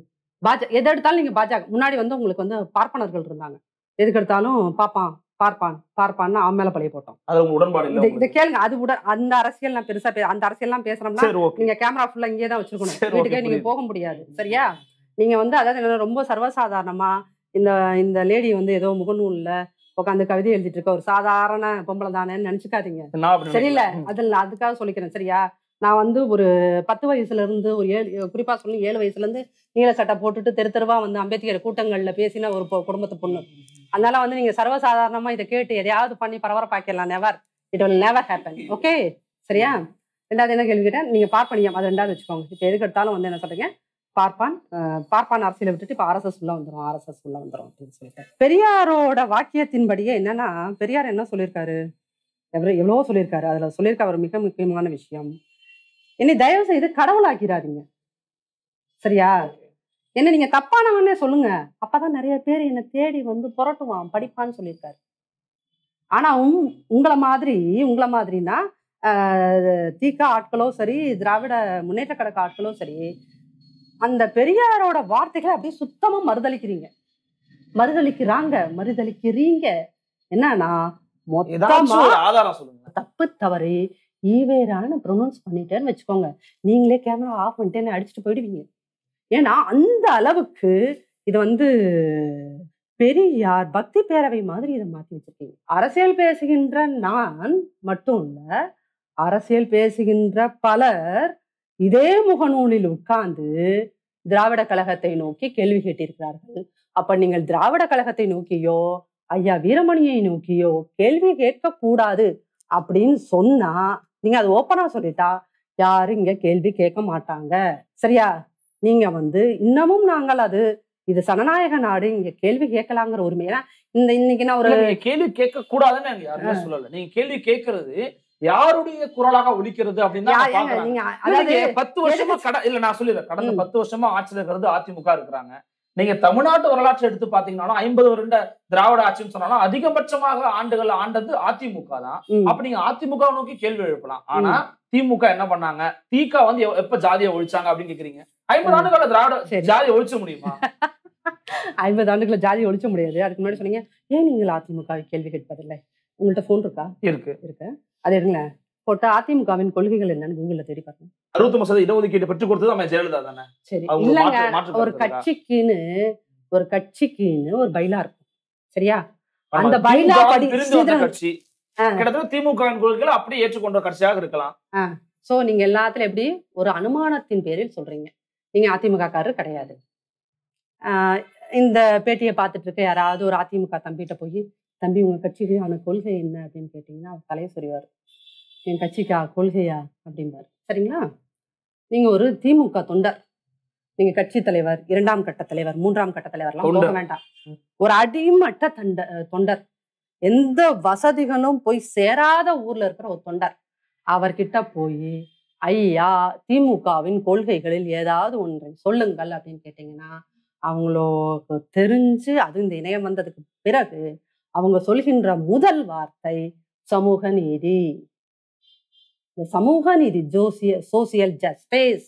எதை எடுத்தாலும் நீங்க பாஜக முன்னாடி வந்து உங்களுக்கு வந்து பார்ப்பனர்கள் இருந்தாங்க. எதுக்கு எடுத்தாலும் பாப்பான் பார்ப்பான் பார்ப்பான்னா அவன் மேல பழைய போட்டோம். அது உடன்பாடு இல்ல. இந்த கேளுங்க, அது அந்த அரசியல் நான் பெருசா அந்த அரசியல்லாம் பேசுறோம்னா நீங்க கேமரா ஃபுல்லா இங்கே தான் வச்சிருக்கணும், வீட்டுக்கே நீங்க போக முடியாது. சரியா? நீங்க வந்து அதாவது ரொம்ப சர்வசாதாரணமா இந்த இந்த லேடி வந்து ஏதோ முகநூல் இல்ல உட்காந்து கவிதை எழுதிட்டு இருக்க ஒரு சாதாரண பொம்பளை தானேன்னு நினைச்சுக்காதீங்க. சரியில்ல, அதில் அதுக்காக சொல்லிக்கிறேன். சரியா? நான் வந்து ஒரு 10 வயசுல இருந்து ஒரு 7 வயசுல இருந்து நீல சட்டை போட்டுட்டு தெருவா வந்து அம்பேத்கர் கூட்டங்கள்ல பேசின ஒரு குடும்பத்து பொண்ணு. அதனால வந்து நீங்க சர்வசாதாரணமா இதை கேட்டு எதையாவது பண்ணி பரபரப்பாக்கலாம். Never, it will never happen. Okay? சரியா? ரெண்டாவது என்ன கேள்விக்கிட்டேன், நீங்க பார்ப்பனியம், அது ரெண்டாவது வச்சுக்கோங்க. இப்ப எதுக்கு எடுத்தாலும் வந்து என்ன சொல்றீங்க, பார்ப்பான் பார்ப்பான் அரசியல விட்டுட்டு இப்ப RSS உள்ள வந்துடும், RSS உள்ள வந்துடும் அப்படின்னு சொல்லிட்டு பெரியாரோட வாக்கியத்தின்படியே என்னன்னா, பெரியார் என்ன சொல்லியிருக்காரு, எவ்வளவோ சொல்லியிருக்காரு. அதுல சொல்லியிருக்க ஒரு மிக முக்கியமான விஷயம், என்னை தயவு செய்து கடவுளாக்கிறாதீங்க. சரியா? என்ன நீங்க தப்பானவன்னே சொல்லுங்க, அப்பதான் நிறைய பேர் என்னை தேடி வந்து புரட்டுவான் படிப்பான்னு சொல்லியிருக்காரு. ஆனா உங்களை மாதிரினா தீக்கா ஆட்களோ சரி, திராவிட முன்னேற்ற கழக ஆட்களோ சரி, அந்த பெரியாரோட வார்த்தைகளை அப்படியே சுத்தமா மறுதளிக்கிறீங்க. என்னன்னா தப்பு தவறு ஈவேரான ப்ரொனவுன்ஸ் பண்ணிட்டேன்னு வச்சுக்கோங்க, நீங்களே கேமரா ஆஃப் பண்ணிட்டேன்னு அடிச்சுட்டு போயிடுவீங்க. ஏன்னா அந்த அளவுக்கு இது வந்து பெரியார் பக்தி பேரவை மாதிரி இதை மாற்றி வச்சிருக்கீங்க. அரசியல் பேசுகின்ற நான் மட்டும் இல்லை, அரசியல் பேசுகின்ற பலர் இதே முகநூலில் உட்கார்ந்து திராவிட கழகத்தை நோக்கி கேள்வி கேட்டிருக்கிறார்கள். அப்ப நீங்கள் திராவிட கழகத்தை நோக்கியோ ஐயா வீரமணியை நோக்கியோ கேள்வி கேட்க கூடாது அப்படின்னு சொன்னா, நீங்க அது ஓப்பனா சொல்லிட்டா யாரும் இங்க கேள்வி கேட்க மாட்டாங்க. சரியா? நீங்க வந்து இன்னமும் நாங்கள் இது சனநாயக நாடு, இங்க கேள்வி கேட்கலாங்கிற உரிமை. ஏன்னா இன்னைக்கு நான் ஒரு கேள்வி கேட்க கூடாதுன்னு யாருமே சொல்லல. நீங்க கேள்வி கேட்கறது யாருடைய குரலாக ஒலிக்கிறது அப்படின்னு 10 வருஷமா இல்ல நான் சொல்லிடுறேன், கடந்த 10 வருஷமா ஆட்சியில் இருக்கிறது அதிமுக இருக்கிறாங்க. நீங்க தமிழ்நாட்டு வரலாற்றை எடுத்து பாத்தீங்கன்னாலும் 50 வருட திராவிட ஆட்சின்னு சொன்னாலும் அதிகபட்சமாக ஆண்டுகள் ஆண்டது அதிமுக தான். அப்ப நீங்க அதிமுக நோக்கி கேள்வி எழுப்பலாம். ஆனா திமுக என்ன பண்ணாங்க, திக வந்து எப்ப ஜாதியை ஒழிச்சாங்க அப்படின்னு கேக்குறீங்க. 50 ஆண்டுகள திராவிட ஜாதியை ஒழிச்ச முடியுமா? 50 ஆண்டுகள ஜாதியை ஒழிச்ச முடியாது. அதுக்கு முன்னாடி சொன்னீங்க, ஏன் நீங்கள் அதிமுக கேள்வி கேட்பதில்லை? உங்கள்கிட்ட போன் இருக்கா? இருக்கு. அது எடுங்களேன், போட்டா அதிமுகவின் கொள்கைகள் என்னன்னு கூகுள்ல தேடி பாருங்க. 60% இடஒதுக்கீடு பெற்றுக் கொடுத்தது நம்ம ஜெயலலிதா தானே? சரி இல்லங்க, ஒரு கட்சிக்குன்னு ஒரு பைலா இருக்கும். சரியா? அந்த பைலா படி கிட்டத்தட்ட திமுகவின் கொள்கைகளை அப்படியே ஏற்றுக்கொண்ட கட்சியாக இருக்கலாம். சோ நீங்க எல்லாத்துல எப்படி ஒரு அனுமானத்தின் பேரில் சொல்றீங்க, நீங்க அதிமுக காரர் கிடையாது. இந்த பேட்டியை பார்த்துட்டு இருக்க யாராவது ஒரு அதிமுக தம்பிகிட்ட போய், தம்பி உங்க கட்சிக்கான கொள்கை என்ன அப்படின்னு கேட்டீங்கன்னா அவர் தலையை சொறிவாரு, என் கட்சிக்கா கொள்கையா அப்படின்பாரு. சரிங்களா? நீங்க ஒரு திமுக தொண்டர், நீங்க கட்சி தலைவர், 2ஆம் கட்ட தலைவர், 3ஆம் கட்ட தலைவர்லாம் போக வேண்டாம், ஒரு அடிமட்ட தொண்டர், எந்த வசதிகளும் போய் சேராத ஊர்ல இருக்கிற ஒரு தொண்டர், அவர்கிட்ட போய் ஐயா திமுகவின் கொள்கைகளில் ஏதாவது ஒன்றை சொல்லுங்கள் அப்படின்னு கேட்டீங்கன்னா அவங்களுக்கு தெரிஞ்சு, அது இந்த இணையம் வந்ததுக்கு பிறகு அவங்க சொல்கின்ற முதல் வார்த்தை சமூக நீதி. இந்த சமூக நீதி சோசியல் ஜஸ்டிஸ்,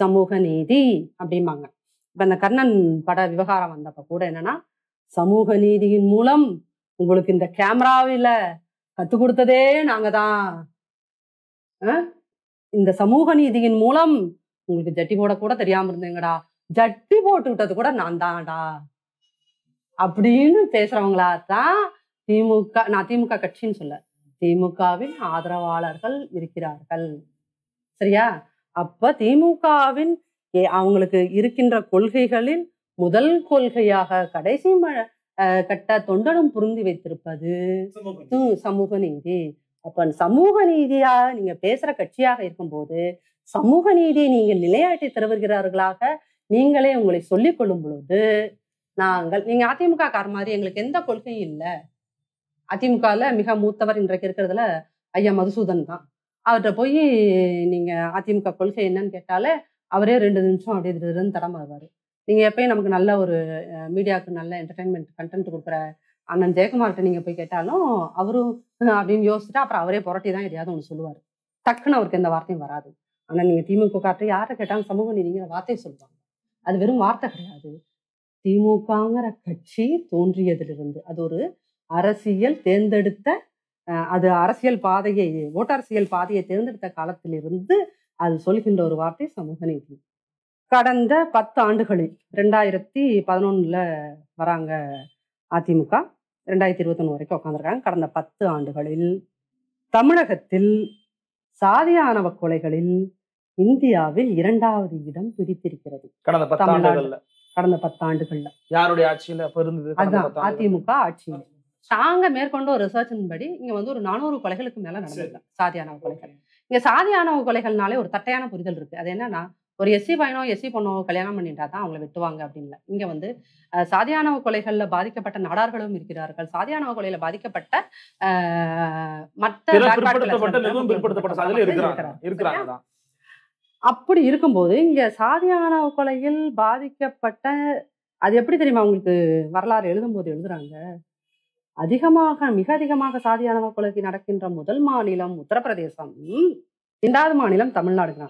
சமூக நீதி அப்படிம்பாங்க. இப்ப இந்த கர்ணன் பட விவகாரம் வந்தப்ப கூட என்னன்னா, சமூக நீதியின் மூலம் உங்களுக்கு இந்த கேமராவில கத்து கொடுத்ததே நாங்க தான், இந்த சமூக நீதியின் மூலம் உங்களுக்கு ஜட்டி போட கூட தெரியாம இருந்தீங்கடா, ஜட்டி போட்டு விட்டது கூட நான் தான்டா அப்படின்னு பேசுறவங்களா தான் திமுக. நான் திமுக கட்சின்னு சொல்ல, திமுகவின் ஆதரவாளர்கள் இருக்கிறார்கள். சரியா? அப்ப திமுகவின் அவங்களுக்கு இருக்கின்ற கொள்கைகளில் முதல் கொள்கையாக கடைசி கட்ட தொண்டனும் புரிந்து வைத்திருப்பது சமூக நீதி. அப்ப சமூக நீதியா நீங்க பேசுற கட்சியாக இருக்கும்போது சமூக நீதியை நீங்கள் நிலையாட்டி தருவீர்களாக நீங்களே உங்களை சொல்லிக் கொள்ளும் பொழுது, நீங்க அதிமுக கார மாதிரி எங்களுக்கு எந்த கொள்கையும் இல்லை. அதிமுகல மிக மூத்தவர் இன்றைக்கு இருக்கிறதுல ஐயா மதுசூதன் தான். அவர்கிட்ட போய் நீங்க அதிமுக கொள்கை என்னன்னு கேட்டாலே அவரே 2 நிமிஷம் அப்படியே தடமாறுவாரு. நீங்க எப்பயும் நமக்கு நல்ல ஒரு மீடியாவுக்கு நல்ல என்டர்டைன்மெண்ட் கண்டென்ட் கொடுக்குற அண்ணன் ஜெயக்குமார்கிட்ட நீங்க போய் கேட்டாலும் அவரும் அப்படின்னு யோசிச்சுட்டு அப்புறம் அவரே புரட்டி தான் எதையாவது ஒன்று சொல்லுவாரு. டக்குன்னு அவருக்கு எந்த வார்த்தையும் வராது. ஆனா நீங்க திமுக கார்ட்ட யார்கிட்ட கேட்டாலும் சமூக நீதிங்கிற வார்த்தையை சொல்லுவாங்க. அது வெறும் வார்த்தை கிடையாது. திமுகங்கிற கட்சி தோன்றியதிலிருந்து அது ஒரு அரசியல் தேர்ந்தெடுத்த அது அரசியல் பாதையை ஓட்டரசியல் பாதையை தேர்ந்தெடுத்த காலத்திலிருந்து அது சொல்கின்ற ஒரு வார்த்தை சமூக நீதி. கடந்த 10 ஆண்டுகளில் 2011ல் வராங்க அதிமுக, 2021 வரைக்கும் உட்காந்துருக்காங்க. கடந்த 10 ஆண்டுகளில் தமிழகத்தில் சாதிய ஆணவ கொலைகளில் இந்தியாவில் 2வது இடம் பிடித்திருக்கிறது. கடந்த 10 ஆண்டுகள்ல யாருடைய ஆட்சியில பெருந்தது? அதுதான் அதிமுக ஆட்சியில். நாங்க மேற்கொண்ட ஒரு ரிசர்ச்சின் படி இங்க வந்து ஒரு 400 கொலைகளுக்கு மேல நடந்திருக்காங்க சாதியானவ கொலைகள். இங்க சாதியானவ கொலைகள்னாலே ஒரு தட்டையான புரிதல் இருக்கு. அது என்னன்னா, ஒரு எஸ்சி பையனோ எஸ்சி பொண்ணோ கல்யாணம் பண்ணிட்டா தான் அவங்களை வெட்டுவாங்க அப்படின்ல. இங்க வந்து சாதியானவ கொலைகள்ல பாதிக்கப்பட்ட நாடார்களும் இருக்கிறார்கள். சாதியானவ கொலையில பாதிக்கப்பட்ட மற்ற அப்படி இருக்கும்போது இங்க சாதியானவ கொலையில் பாதிக்கப்பட்ட அது எப்படி தெரியுமா, அவங்களுக்கு வரலாறு எழுதும் போது எழுதுறாங்க, மிக அதிகமாக சாதியானவ கொலைக்கு நடக்கின்ற முதல் மாநிலம் உத்தரப்பிரதேசம், 2வது மாநிலம் தமிழ்நாடுங்க.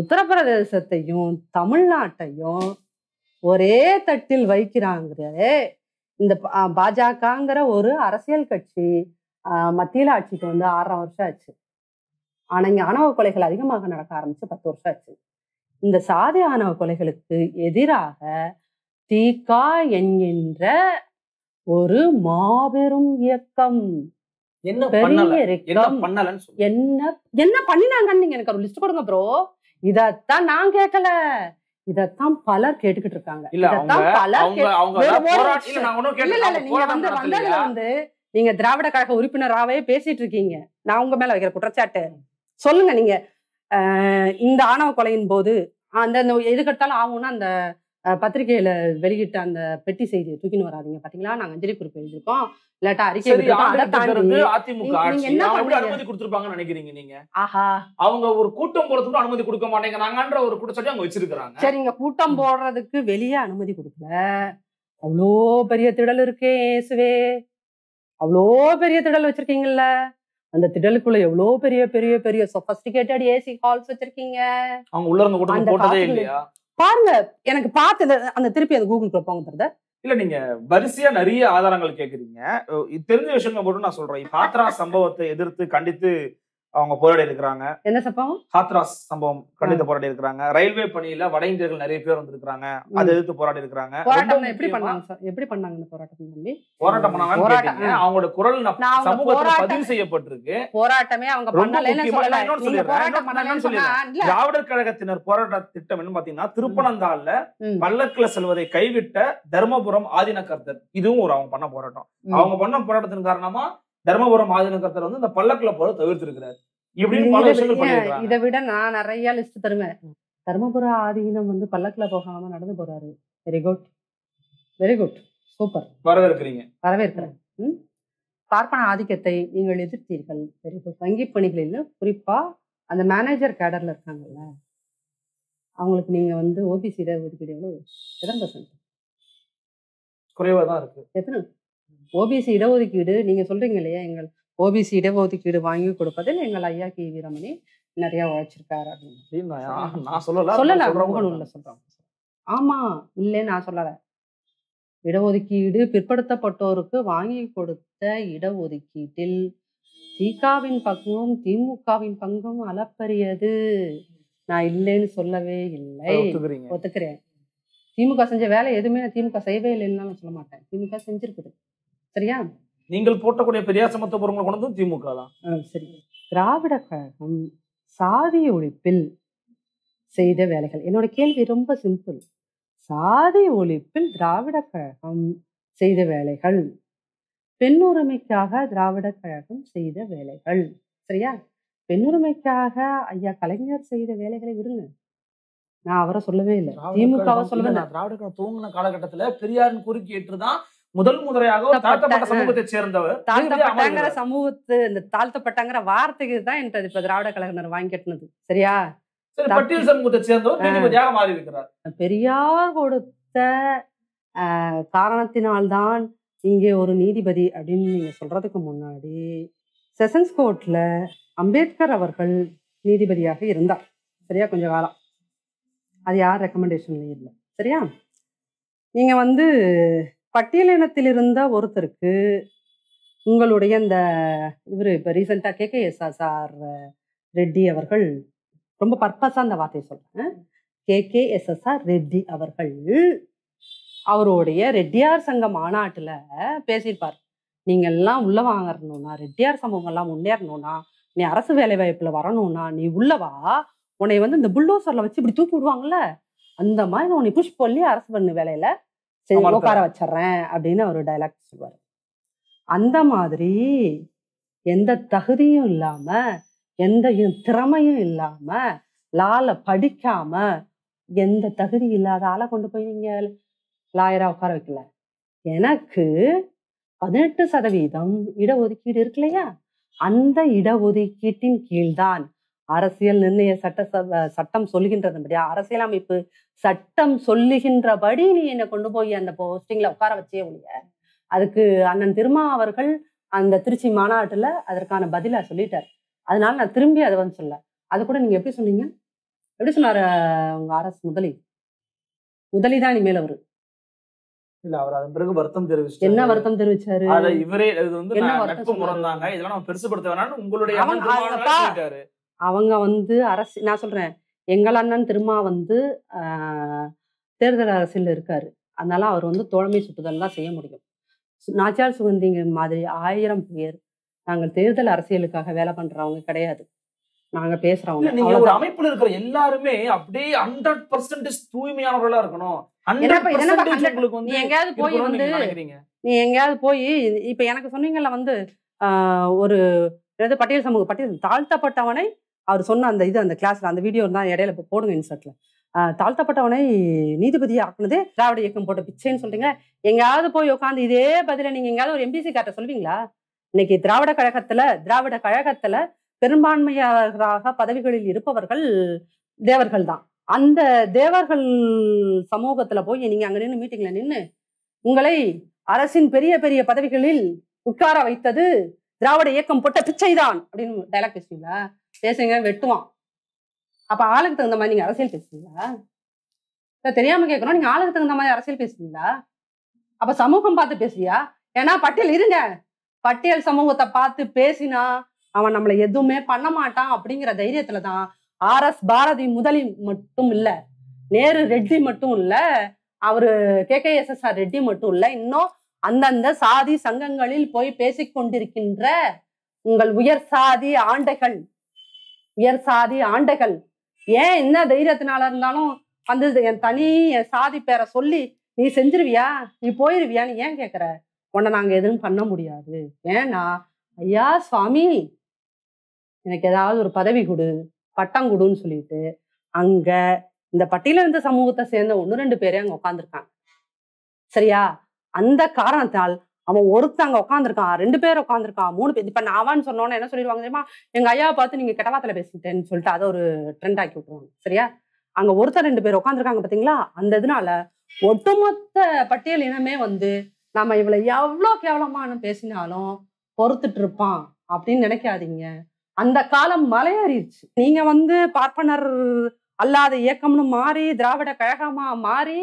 உத்தரப்பிரதேசத்தையும் தமிழ்நாட்டையும் ஒரே தட்டில் வைக்கிறாங்க. இந்த பாஜகங்கிற ஒரு அரசியல் கட்சி மத்தியில் ஆட்சிக்கு வந்து 6 வருஷம் ஆச்சு. ஆனா இங்க ஆணவ கொலைகள் அதிகமாக நடக்க ஆரம்பிச்சு 10 வருஷம் ஆச்சு. இந்த சாதி ஆணவ கொலைகளுக்கு எதிராக தீகா என்கின்ற ஒரு மாபெரும் இயக்கம் என்ன பண்ணினாங்கன்னு எனக்கு ஒரு லிஸ்ட் கொடுங்க ப்ரோ. இதத்தான் நான் கேட்கல, இதத்தான் பலர் கேட்டுக்கிட்டு இருக்காங்க. வந்து நீங்க திராவிட கழக உறுப்பினராகவே பேசிட்டு இருக்கீங்க, நான் உங்க மேல வைக்கிற குற்றச்சாட்டு சொல்லுங்க. நீங்க இந்த ஆணவ கொலையின் போது அந்த எதுக்கெடுத்தாலும் ஆகும்னா அந்த பத்திரிகையில வெளியிட்ட அந்த பெட்டி செய்தியை தூக்கின்னு வராதிங்க, பாத்தீங்களா நாங்க அஞ்சலி குறிப்பு எழுதிருக்கோம், இல்லாட்டா அறிக்கை நினைக்கிறீங்க. அவங்க ஒரு கூட்டம் போடுறதுக்கு அனுமதி கொடுக்க மாட்டேங்கிறாங்கன்ற ஒரு குற்றச்சாட்டு அவங்க வச்சிருக்காங்க. சரிங்க, கூட்டம் போடுறதுக்கு வெளியே அனுமதி கொடுக்கல. அவ்வளோ பெரிய திடல் இருக்கே இயேசுவே, அவ்வளோ பெரிய திடல் வச்சிருக்கீங்கல்ல, அந்த திடலுக்குள்ள எவ்வளோ பெரிய பெரிய பெரிய சோஃபிஸ்டிகேட்டட் ஏசி ஹால்ஸ் வச்சிருக்கீங்க. அவங்க உள்ள இருந்த கூட்டம் போட்டதே இல்லையா பாருங்க. எனக்கு பார்த்து அந்த திருப்பி அந்த கூகுள் போங்கிறத இல்ல, நீங்க வரிசையா நிறைய ஆதாரங்கள் கேக்குறீங்க. தெரிஞ்ச விஷயங்கள் போட்டு நான் சொல்றேன். ஹாத்ரா சம்பவத்தை எதிர்த்து கண்டித்து அவங்க போராடி இருக்கிறாங்க. என்ன சம்பவம்? ஹாத்ராஸ் சம்பவம் கண்டித்து போராடி இருக்கிறாங்க. ரயில்வே பணியில வட இந்தியர்கள் நிறைய பேர் வந்திருக்காங்க, அதை எதிர்த்து போராடி இருக்கிறாங்க. போராட்டம் பண்ணாங்க, அவங்களோட குரல் சமூகத்துல பதிவு செய்யப்பட்டிருக்கு. போராட்டமே அவங்க திராவிடர் கழகத்தினர் போராட்ட திட்டம் என்ன பாத்தீங்கன்னா, திருப்பனந்தாள்ல பல்லக்குல செல்வதை கைவிட்ட தர்மபுரம் ஆதின கர்த்தர், இதுவும் ஒரு அவங்க பண்ண போராட்டம். அவங்க பண்ண போராட்டத்தின் காரணமா தர்மபுரம் ஆதின கர்த்தர் வந்து இந்த பல்லக்குல போற தவிர்த்திருக்கிறாரு. இப்படின்னு இதை விட நான் நிறைய லிஸ்ட் தருவேன். தர்மபுர ஆதீனம் வந்து பல்லக்குல போகாம நடந்து போறாரு. Very good, very good, super, வரவேற்கிறீங்க, வரவேற்கிறேன். பார்ப்பன ஆதிக்கத்தை நீங்கள் எதிர்த்தீர்கள், வெரி குட். வங்கி பணிகளில் குறிப்பா அந்த மேனேஜர் கேடர்ல இருக்காங்கல்ல, அவங்களுக்கு நீங்க வந்து ஓபிசி இடஒதுக்கீடு எவ்வளவு? 7% குறைவா தான் இருக்கு. எத்தனை ஓபிசி இடஒதுக்கீடு நீங்க சொல்றீங்க இல்லையா, எங்கள் ஓபிசி இடஒதுக்கீடு வாங்கி கொடுப்பதில் எங்கள் ஐயா கி வீரமணி நிறைய உழைச்சிருக்காரு அப்படின்னு சொல்றேன். ஆமா, இல்லைன்னு நான் சொல்லல. இடஒதுக்கீடு பிற்படுத்தப்பட்டோருக்கு வாங்கி கொடுத்த இடஒதுக்கீட்டில் திகாவின் பங்கும் திமுகவின் பங்கும் அளப்பரியது. நான் இல்லைன்னு சொல்லவே இல்லை, ஒத்துக்கிறேன். திமுக செஞ்ச வேலை எதுவுமே திமுக செய்யவே இல்லைன்னா நான் சொல்ல மாட்டேன். திமுக செஞ்சிருக்குது, சரியா? நீங்கள் போட்டக்கூடிய பெரிய சமத்துவ பொருட்களை கொண்டு வந்து திமுக தான். சரி, திராவிட கழகம் சாதி ஒழிப்பில் செய்த வேலைகள். என்னோட கேள்வி ரொம்ப சிம்பிள். சாதி ஒழிப்பில் திராவிட கழகம் செய்த வேலைகள், பெண்ணுரிமைக்காக திராவிட கழகம் செய்த வேலைகள், சரியா? பெண்ணுரிமைக்காக ஐயா கலைஞர் செய்த வேலைகளை விருங்க, நான் அவரை சொல்லவே இல்லை, திமுகவை சொல்லவே இல்லை. திராவிட கழகம் தூங்கின காலகட்டத்துல பெரியாரின் குறுக்கீட்டுதான் முதல் முறையாக தாழ்த்தப்பட்ட சமூகத்தை சேர்ந்தவர். தாழ்த்தப்பட்டங்கிற சமூகத்து இந்த தாழ்த்தப்பட்டங்கிற வார்த்தைக்கு தான் என்ற இப்ப திராவிட கழகத்தினர் வாங்கி கட்டினது, சரியா? பட்டியல் சமூகத்தை சேர்ந்தவர் மாறி இருக்கிறார். பெரியார் கொடுத்த காரணத்தினால்தான் இங்கே ஒரு நீதிபதி அப்படின்னு நீங்க சொல்றதுக்கு முன்னாடி செஷன்ஸ் கோர்ட்ல அம்பேத்கர் அவர்கள் நீதிபதியாக இருந்தார், சரியா? கொஞ்ச காலம் அது யார் ரெக்கமெண்டேஷன்லயும் இல்லை, சரியா? நீங்க வந்து பட்டியலினத்தில் இருந்த ஒருத்தருக்கு உங்களுடைய அந்த இவர் இப்போ ரீசெண்டாக கேகேஎஸ்எஸ்ஆர் ரெட்டி அவர்கள் ரொம்ப பர்பஸாக அந்த வார்த்தையை சொல்கிறேன். கேகேஎஸ்எஸ்ஆர் ரெட்டி அவர்கள் அவருடைய ரெட்டியார் சங்க மாநாட்டில் பேசியிருப்பார், நீங்கள்லாம் உள்ளே வாங்கணும்னா ரெட்டியார் சமூகங்கள்லாம் முன்னேறணும்னா நீ அரசு வேலைவாய்ப்பில் வரணும்னா நீ உள்ளவா உன்னை வந்து இந்த புல்டோசரில் வச்சு இப்படி தூக்கி விடுவாங்கள்ல அந்த மாதிரி நான் உன்னை புஷ் பண்ணி அரசு பண்ணு வேலையில் சரி உட்கார வச்சிட்றேன் அப்படின்னு அவர் டைலாக் சொல்லுவார். அந்த மாதிரி எந்த தகுதியும் இல்லாம எந்த திறமையும் இல்லாம லால படிக்காம எந்த தகுதி இல்லாத ஆளை கொண்டு போய் நீங்க லாயரா உட்கார வைக்கல. எனக்கு 18% இடஒதுக்கீடு இருக்கு இல்லையா, அந்த இடஒதுக்கீட்டின் கீழ்தான் அரசியல் நிர்ணய சட்டம் சொல்லுகின்றதுபடியா அரசியலமைப்பு சட்டம் சொல்லுகின்றபடி நீ என்னை கொண்டு போய் அந்த போஸ்டிங்ல உட்கார வச்சே முடியாது. அதுக்கு அண்ணன் திருமா அவர்கள் அந்த திருச்சி மாநாட்டில் அதற்கான பதிலாக சொல்லிட்டார். அதனால நான் திரும்பி அதை வந்து சொல்ல அது கூட நீங்கள் எப்படி சொன்னீங்க, எப்படி சொன்னார் உங்கள் அரசு முதலி முதலி தான் இனிமேல் அவரு இல்ல அவர் அதன் பிறகு வருத்தம் தெரிவிச்சு என்ன வருத்தம் தெரிவிச்சாரு இவரே இது வந்து இதெல்லாம் பெருசுப்படுத்த வேணாம் உங்களுடைய அவங்க வந்து அரசு நான் சொல்றேன் எங்கள் அண்ணன் திருமா வந்து தேர்தல் அரசியல் இருக்காரு, அதனால அவர் வந்து தோழமை சுட்டுதல் தான் செய்ய முடியும். நாச்சியார் சுகந்திங்க மாதிரி 1000 பேர் நாங்கள் தேர்தல் அரசியலுக்காக வேலை பண்றவங்க கிடையாது, நாங்க பேசுறவங்க அமைப்புல இருக்கிற எல்லாருமே அப்படியே 100% தூய்மையானவர்களா இருக்கணும். நீ எங்கேயாவது போய் வந்து நீ எங்கேயாவது போய் இப்ப எனக்கு சொன்னீங்கல்ல வந்து ஒரு ஏதாவது பட்டியல் சமூக பட்டியல் தாழ்த்தப்பட்டவனை அவர் சொன்ன அந்த இது அந்த கிளாஸ்ல அந்த வீடியோ தான் இடையில இப்போ போடுங்க இன்சர்ட்ல தாழ்த்தப்பட்டவனை நீதிபதியை ஆக்குனதே திராவிட இயக்கம் போட்ட பிச்சைன்னு சொல்றீங்க. எங்கேயாவது போய் உட்காந்து இதே பதில நீங்க எங்கேயாவது ஒரு எம்பிசி காட்ட சொல்வீங்களா? இன்னைக்கு திராவிட கழகத்துல பெரும்பான்மையாக பதவிகளில் இருப்பவர்கள் தேவர்கள் தான். அந்த தேவர்கள் சமூகத்துல போய் நீங்க அங்க நின்று மீட்டிங்ல நின்று உங்களை அரசின் பெரிய பெரிய பதவிகளில் உட்கார வைத்தது திராவிட இயக்கம் போட்ட பிச்சைதான் அப்படின்னு டைலாக் பேசுவீங்களா? பேசுங்க வெட்டுவான். அப்ப ஆளுக்கு தகுந்த மாதிரி நீங்க அரசியல் பேசுவீங்களா? தெரியாம கேட்கணும், நீங்க ஆளுக்கு தகுந்த மாதிரி அரசியல் பேசுவீங்களா? அப்ப சமூகம் பார்த்து பேசுறியா? ஏன்னா பட்டியல் இருங்க பட்டியல் சமூகத்தை பார்த்து பேசினா அவன் நம்மளை எதுவுமே பண்ண மாட்டான் அப்படிங்கிற தைரியத்துலதான் RS பாரதி முதலி மட்டும் இல்ல, நேரு ரெட்டி மட்டும் இல்ல, அவரு KKSSR ரெட்டி மட்டும் இல்ல, இன்னும் அந்தந்த சாதி சங்கங்களில் போய் பேசிக்கொண்டிருக்கின்ற உங்கள் உயர் சாதி ஆண்டைகள் ஏன் என்ன தைரியத்தினால இருந்தாலும் வந்து என் தனி என் சாதி பேரை சொல்லி நீ செஞ்சிருவியா நீ போயிருவியான்னு ஏன் கேட்குற? உன்னை நாங்கள் எதுவும் பண்ண முடியாது. ஏன்னா ஐயா சுவாமி எனக்கு ஏதாவது ஒரு பதவி கொடு பட்டம் கொடுன்னு சொல்லிட்டு அங்க இந்த பட்டியல இருந்த சமூகத்தை சேர்ந்த 1-2 பேரே அங்கே உட்காந்துருக்காங்க சரியா? அந்த காரணத்தால் அவன் ஒருத்தங்க உட்காந்துருக்கான், 2 பேர் உட்காந்துருக்கான், 3 பேர். இப்ப நான் ஆவான்னு சொன்னோன்னா என்ன சொல்லிடுவாங்க தெரியுமா? எங்க ஐயாவை பார்த்து நீங்க கெட்டவாத்துல பேசிட்டேன்னு சொல்லிட்டு அதை ஒரு ட்ரெண்ட் ஆக்கி விட்டுருவாங்க சரியா? அங்க ஒருத்தர் 2 பேர் உட்காந்துருக்காங்க பாத்தீங்களா? அந்த இதனால ஒட்டுமொத்த பட்டியல் இனமே வந்து நம்ம இவளை எவ்வளோ கேவலமான பேசினாலும் பொறுத்துட்டு இருப்பான் அப்படின்னு நினைக்காதீங்க. அந்த காலம் மலையேறிடுச்சு. நீங்க வந்து பார்ப்பனர் அல்லாத இயக்கம்னு மாறி திராவிட கழகமா மாறி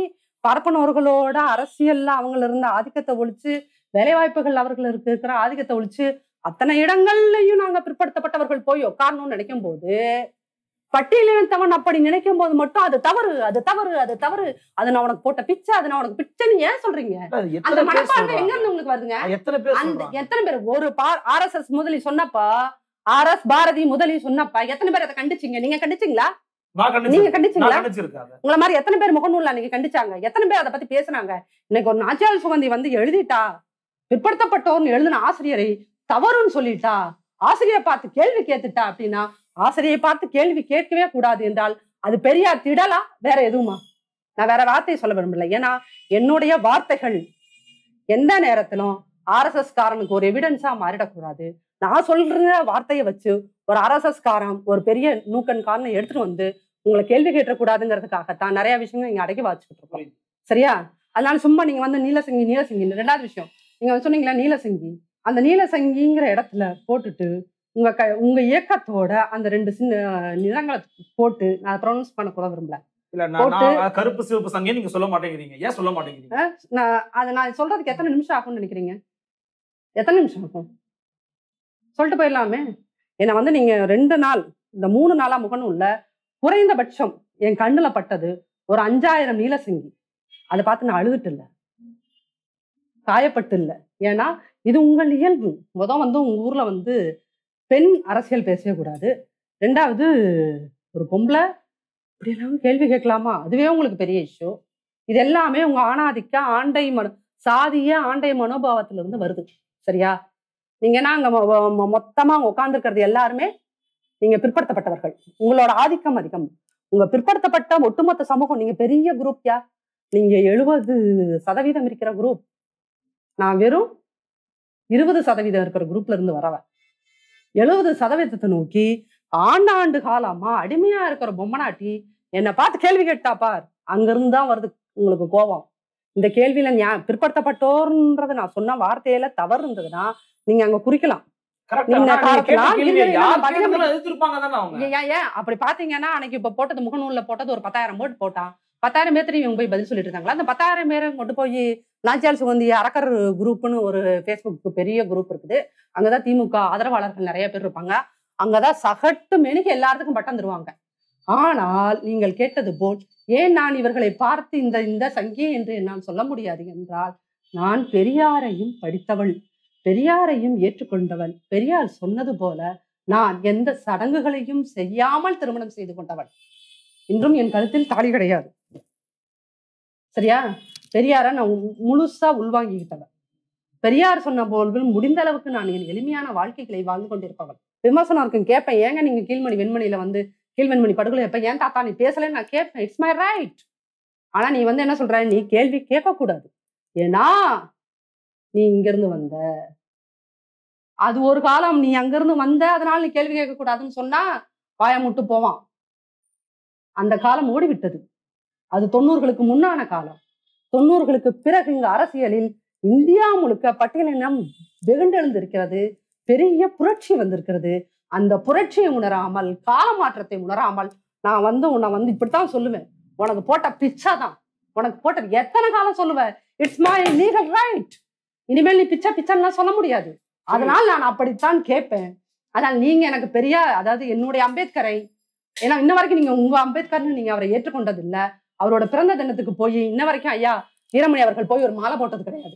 பார்ப்பனர்களோட அரசியல்ல அவங்கள இருந்த ஆதிக்கத்தை ஒழிச்சு வேலைவாய்ப்புகள் அவர்கள் இருக்கிற ஆதிக்கத்தை ஒழிச்சு அத்தனை இடங்கள்லையும் நாங்க பிற்படுத்தப்பட்டவர்கள் போய் உட்காரணும்னு நினைக்கும் போது பட்டியலினத்தவன் அப்படி நினைக்கும் போது மட்டும் அது தவறு அது நான் உனக்கு போட்ட பிச்சை அது நான் உனக்கு பிச்சைன்னு ஏன் சொல்றீங்க? அந்த மனப்பான்மை எங்க இருந்து உங்களுக்கு வருதுங்க? எத்தனை பேர் ஒரு RSS முதலி சொன்னப்பா RS பாரதி முதலி சொன்னப்பா எத்தனை பேர் அதை கண்டிச்சீங்க? நீங்க கண்டிச்சீங்களா? நீங்க கண்டிச்சீங்களா? உங்களை மாதிரி எத்தனை பேர் முகநூல்ல நீங்க கண்டிச்சாங்க? எத்தனை பேர் அதை பத்தி பேசுனாங்க? இன்னைக்கு ஒரு நாச்சியார் சுகந்தி வந்து எழுதிட்டா பிற்படுத்தப்பட்டோர்னு எழுதின ஆசிரியரை தவறுன்னு சொல்லிட்டா ஆசிரியை பார்த்து கேள்வி கேட்டுட்டா அப்படின்னா ஆசிரியை பார்த்து கேள்வி கேட்கவே கூடாது என்றால் அது பெரியார் திடலா வேற எதுவுமா? நான் வேற வார்த்தையை சொல்ல விரும்பல. ஏன்னா என்னுடைய வார்த்தைகள் எந்த நேரத்திலும் RSS காரனுக்கு ஒரு எவிடன்ஸா மாறிடக்கூடாது. நான் சொல்ற வார்த்தையை வச்சு ஒரு RSS காரன் ஒரு பெரிய நூக்கன் காரனை எடுத்துட்டு வந்து உங்களை கேள்வி கேட்டக்கூடாதுங்கிறதுக்காகத்தான் நிறைய விஷயங்கள் நீங்க அடக்கி வச்சுக்கிட்டு இருக்கோம் சரியா? அதனால சும்மா நீங்க வந்து நீலசங்கி 2வது விஷயம் நீங்க சொன்னீங்களா நீலசங்கி, அந்த நீலசங்கிங்கிற இடத்துல போட்டுட்டு உங்க இயக்கத்தோட அந்த 2 நிறங்களை போட்டு நான் ப்ரொனவுன்ஸ் பண்ண கூட விரும்பல. கருப்பு சிவப்பு சங்கி நீங்க சொல்ல மாட்டேங்கிறீங்க, ஏன் சொல்ல மாட்டேங்கிறீங்க? நான் சொல்றதுக்கு எத்தனை நிமிஷம் ஆகும்னு நினைக்கிறீங்க? எத்தனை நிமிஷம் இருக்கும் சொல்லிட்டு போயிடலாமே. ஏன்னா வந்து நீங்கள் 2 நாள் இந்த 3 நாளாக முகனும் இல்லை, குறைந்தபட்சம் என் கண்ணில் பட்டது ஒரு 5000 நீலசிங்கி. அதை பார்த்து நான் அழுதுட்டு இல்லை, காயப்பட்டு இல்லை. ஏன்னா இது உங்கள் இயல்பு. முதல் வந்து உங்கள் ஊரில் வந்து பெண் அரசியல் பேசவே கூடாது. 2வது ஒரு பொம்பளை இப்படி எல்லாமே கேள்வி கேட்கலாமா, அதுவே உங்களுக்கு பெரிய இஷ்யூ. இது எல்லாமே உங்கள் ஆணாதிக்க ஆண்டை மனோ சாதிய ஆண்டை மனோபாவத்திலிருந்து வருது. சரியா? நீங்கன்னா அங்கே மொத்தமாக அங்கே உட்காந்துருக்கிறது எல்லாருமே நீங்கள் பிற்படுத்தப்பட்டவர்கள். உங்களோட ஆதிக்கம் அதிகம். உங்கள் பிற்படுத்தப்பட்ட ஒட்டுமொத்த சமூகம், நீங்கள் பெரிய குரூப். யார் நீங்கள்? 70% இருக்கிற குரூப். நான் வெறும் 20% இருக்கிற குரூப்ல இருந்து வரவன். 70% நோக்கி ஆண்டாண்டு காலமா அடிமையா இருக்கிற பொம்மனாட்டி என்னை பார்த்து கேள்வி கேட்டா பார், அங்கிருந்து தான் வருது உங்களுக்கு கோபம். இந்த கேள்வியில நான் பிற்படுத்தப்பட்டோர்ன்றதை நான் சொன்ன வார்த்தையில தவறு இருந்ததுன்னா நீங்க அங்க குறிக்கலாம். அப்படி பாத்தீங்கன்னா அன்னைக்கு இப்ப போட்டது முகநூல்ல போட்டது ஒரு 10,000 போட்டு போட்டான். 10,000 பேர் இவங்க போய் பதில் சொல்லிட்டு இருந்தாங்களா? அந்த 10,000 பேரை கொண்டு போய் நாச்சியால் சுகந்தி அரக்கர் குரூப்னு ஒரு ஃபேஸ்புக் பெரிய குரூப் இருக்குது. அங்கதான் திமுக ஆதரவாளர்கள் நிறைய பேர் இருப்பாங்க. அங்கதான் சகட்டு மெனுக்கு எல்லாத்துக்கும் பட்டம் தருவாங்க. ஆனால் நீங்கள் கேட்டது போல் ஏன் நான் இவர்களை பார்த்து இந்த இந்த சங்கி என்று என்னால் சொல்ல முடியாது என்றால், நான் பெரியாரையும் படித்தவள், பெரியாரையும் ஏற்றுக்கொண்டவள், பெரியார் சொன்னது போல நான் எந்த சடங்குகளையும் செய்யாமல் திருமணம் செய்து கொண்டவள். இன்றும் என் கழுத்தில் தாலி கிடையாது. சரியா? பெரியார நான் முழுசா உள்வாங்கிக்கிட்டவன். பெரியார் சொன்ன போல்கள் முடிந்த அளவுக்கு நான் என் எளிமையான வாழ்க்கைகளை வாழ்ந்து கொண்டிருப்பவன். விமர்சனம் இருக்கும், கேட்பேன். ஏங்க நீங்க கீழ்மணி வெண்மணியில வந்து கீழ்வெண்மணி படுகொலை எப்ப ஏன் தாத்தா நீ பேசலன்னு நான் கேட்பேன். It's my right. ஆனா நீ வந்து என்ன சொல்ற, நீ கேள்வி கேட்கக்கூடாது. ஏன்னா நீ இங்கிருந்து வந்த, அது ஒரு காலம் நீ அங்கிருந்து வந்த, அதனால நீ கேள்வி கேட்கக்கூடாதுன்னு சொன்னா வாயமுட்டு போவான். அந்த காலம் ஓடிவிட்டது. அது 90களுக்கு முன்னான காலம். 90களுக்கு பிறகு இங்கு அரசியலில் இந்தியா முழுக்க பட்டியலினம் வெகுண்டெழுந்திருக்கிறது. பெரிய புரட்சி வந்திருக்கிறது. அந்த புரட்சியை உணராமல், கால மாற்றத்தை உணராமல், நான் வந்து உன்னை வந்து இப்படித்தான் சொல்லுவேன், உனக்கு போட்ட பிச்சை தான், உனக்கு போட்ட எத்தனை காலம் சொல்லுவேன், இட்ஸ் மை லீகல் ரைட். இனிமேல் நீ பிச்சை பிச்சைன்னா சொல்ல முடியாது. அதனால் நான் அப்படித்தான் கேட்பேன். அதனால் நீங்க எனக்கு பெரிய, அதாவது என்னுடைய அம்பேத்கரை, ஏன்னா இன்ன வரைக்கும் நீங்க உங்க அம்பேத்கர்னு நீங்க அவரை ஏற்றுக்கொண்டது இல்லை. அவரோட பிறந்த தினத்துக்கு போய் இன்ன வரைக்கும் ஐயா வீரமணி அவர்கள் போய் ஒரு மாலை போட்டது கிடையாது.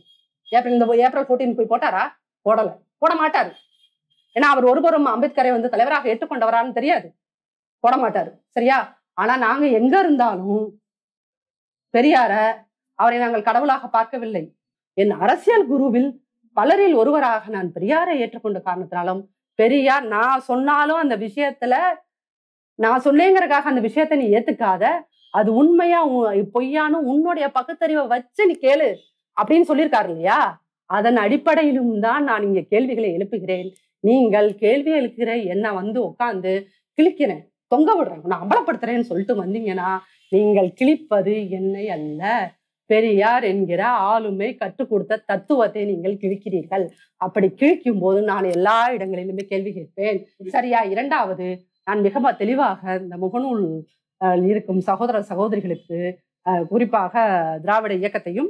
ஏப்ரல் 14 போய் போட்டாரா? போடல, போட மாட்டாரு. ஏன்னா அவர் ஒருபுறம் அம்பேத்கரை வந்து தலைவராக ஏற்றுக்கொண்டவரான்னு தெரியாது, போட மாட்டாரு. சரியா? ஆனா நாங்க எங்க இருந்தாலும் பெரியார, அவரை நாங்கள் கடவுளாக பார்க்கவில்லை. என் அரசியல் குருவில் பலரில் ஒருவராக நான் பெரியாரை ஏற்றுக்கொண்ட காரணத்தினாலும், பெரியார் நான் சொன்னாலும் அந்த விஷயத்துல நான் சொல்லேங்கிறக்காக அந்த விஷயத்த நீ ஏத்துக்காத, அது உண்மையா பொய்யானு உன்னுடைய பகுத்தறிவை வச்சு நீ கேளு அப்படின்னு சொல்லியிருக்காரு இல்லையா? அதன் அடிப்படையிலும் தான் நான் இங்க கேள்விகளை எழுப்புகிறேன். நீங்கள் கேள்வி எழுப்புகிற என்ன வந்து உட்காந்து கிழிக்கிறேன், தொங்க விடுறேன், நான் அம்பலப்படுத்துறேன்னு சொல்லிட்டு வந்தீங்கன்னா நீங்கள் கிழிப்பது என்னை அல்ல, பெரியார் என்கிற ஆளுமை கற்றுக் கொடுத்த தத்துவத்தை நீங்கள் கிழிக்கிறீர்கள். அப்படி கிழிக்கும் போது நான் எல்லா இடங்களிலுமே கேள்வி கேட்பேன். சரியா? 2வது, நான் மிக தெளிவாக இந்த முகநூல் இருக்கும் சகோதர சகோதரிகளுக்கு, குறிப்பாக திராவிட இயக்கத்தையும்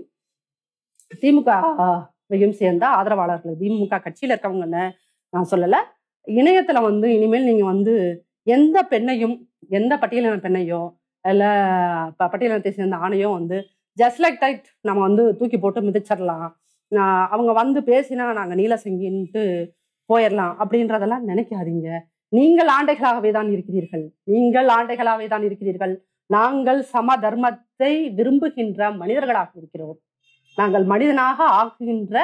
திமுகவையும் சேர்ந்த ஆதரவாளர்கள், திமுக கட்சியில இருக்கவங்கன்னு நான் சொல்லலை, இணையத்துல வந்து இனிமேல் நீங்க வந்து எந்த பெண்ணையும், எந்த பட்டியலின பெண்ணையோ இல்லை பட்டியலினத்தை சேர்ந்த ஆணையோ வந்து ஜஸ்ட் லைக் டைட் நம்ம வந்து தூக்கி போட்டு மிதிச்சிடலாம், அவங்க வந்து பேசினா நாங்கள் நீலசிங்கின்ட்டு போயிடலாம் அப்படின்றதெல்லாம் நினைக்காதீங்க. நீங்கள் ஆண்டைகளாகவே தான் இருக்கிறீர்கள், நீங்கள் ஆண்டைகளாகவே தான் இருக்கிறீர்கள். நாங்கள் சம தர்மத்தை விரும்புகின்ற மனிதர்களாக இருக்கிறோம். நாங்கள் மனிதனாக ஆக்குகின்ற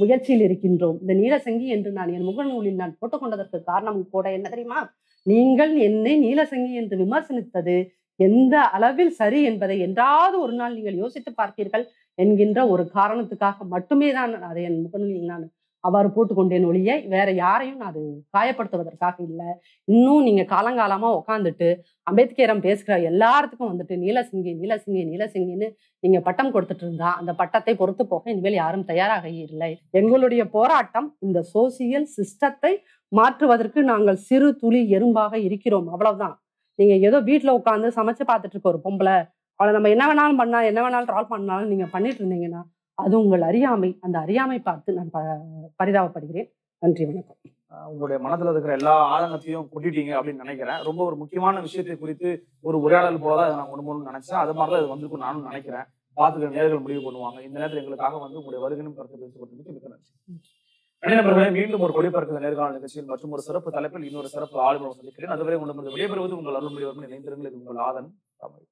முயற்சியில் இருக்கின்றோம். இந்த நீலசங்கி என்று நான் என் முகநூலில் நான் போட்டுக்கொண்டதற்கு காரணம் கூட என்ன தெரியுமா? நீங்கள் என்னை நீலசங்கி என்று விமர்சனித்தது எந்த அளவில் சரி என்பதை என்றாவது ஒரு நாள் நீங்கள் யோசித்து பார்ப்பீர்கள் என்கின்ற ஒரு காரணத்துக்காக மட்டுமே தான் அதை என் முகநூலில் நான் அவ்வாறு போட்டுக்கொண்டேன் ஒழிய வேற யாரையும் அது காயப்படுத்துவதற்காக இல்லை. இன்னும் நீங்க காலங்காலமா உட்காந்துட்டு அம்பேத்கரம் பேசுகிற எல்லாத்துக்கும் வந்துட்டு நீலசிங்கி நீலசிங்கி நீலசிங்கின்னு நீங்க பட்டம் கொடுத்துட்டு இருந்தா அந்த பட்டத்தை பொறுத்து போக இனிமேல் யாரும் தயாராக இல்லை. எங்களுடைய போராட்டம் இந்த சோசியல் சிஸ்டத்தை மாற்றுவதற்கு நாங்கள் சிறு துளி எறும்பாக இருக்கிறோம், அவ்வளவுதான். நீங்க ஏதோ வீட்டுல உட்காந்து சமைச்சு பார்த்துட்டு இருக்க ஒரு பொம்பளை, அவளை நம்ம என்ன வேணாலும் பண்ணா, என்ன வேணாலும் ட்ரால் பண்ணாலும் நீங்க பண்ணிட்டு இருந்தீங்கன்னா அது உங்கள் அறியாமை. அந்த அறியாமை பார்த்து நான் பரிதாபப்படுகிறேன். நன்றி, வணக்கம். உங்களுடைய மனதில் இருக்கிற எல்லா ஆதங்கத்தையும் கொட்டிட்டீங்க அப்படின்னு நினைக்கிறேன். ரொம்ப ஒரு முக்கியமான விஷயத்தை குறித்து ஒரு உரையாடல் போல தான் நான் ஒன்று நினைச்சேன். அது மாதிரி தான் இது வந்திருக்கும் நானும் நினைக்கிறேன். பார்த்துக்கிற நேயர்கள் முடிவு பண்ணுவாங்க. இந்த நேரத்தில் எங்களுக்காக வந்து உங்களுடைய வருகையும் கருத்து பேசுவதற்கு மிக நன்றி. நண்பர்களே, மீண்டும் ஒரு ஒளிபரப்பு நேர்காணல் நிகழ்ச்சியில் மற்றும் ஒரு சிறப்பு தலைப்பில் இன்னொரு சிறப்பு ஆளுநர் சந்திக்கிறேன். அதுவரை உங்களிடம் விடைபெறுவது உங்கள் அருள்மொழிவர்கள். இணைந்திருங்கள். உங்கள் ஆதன் தமிழ்.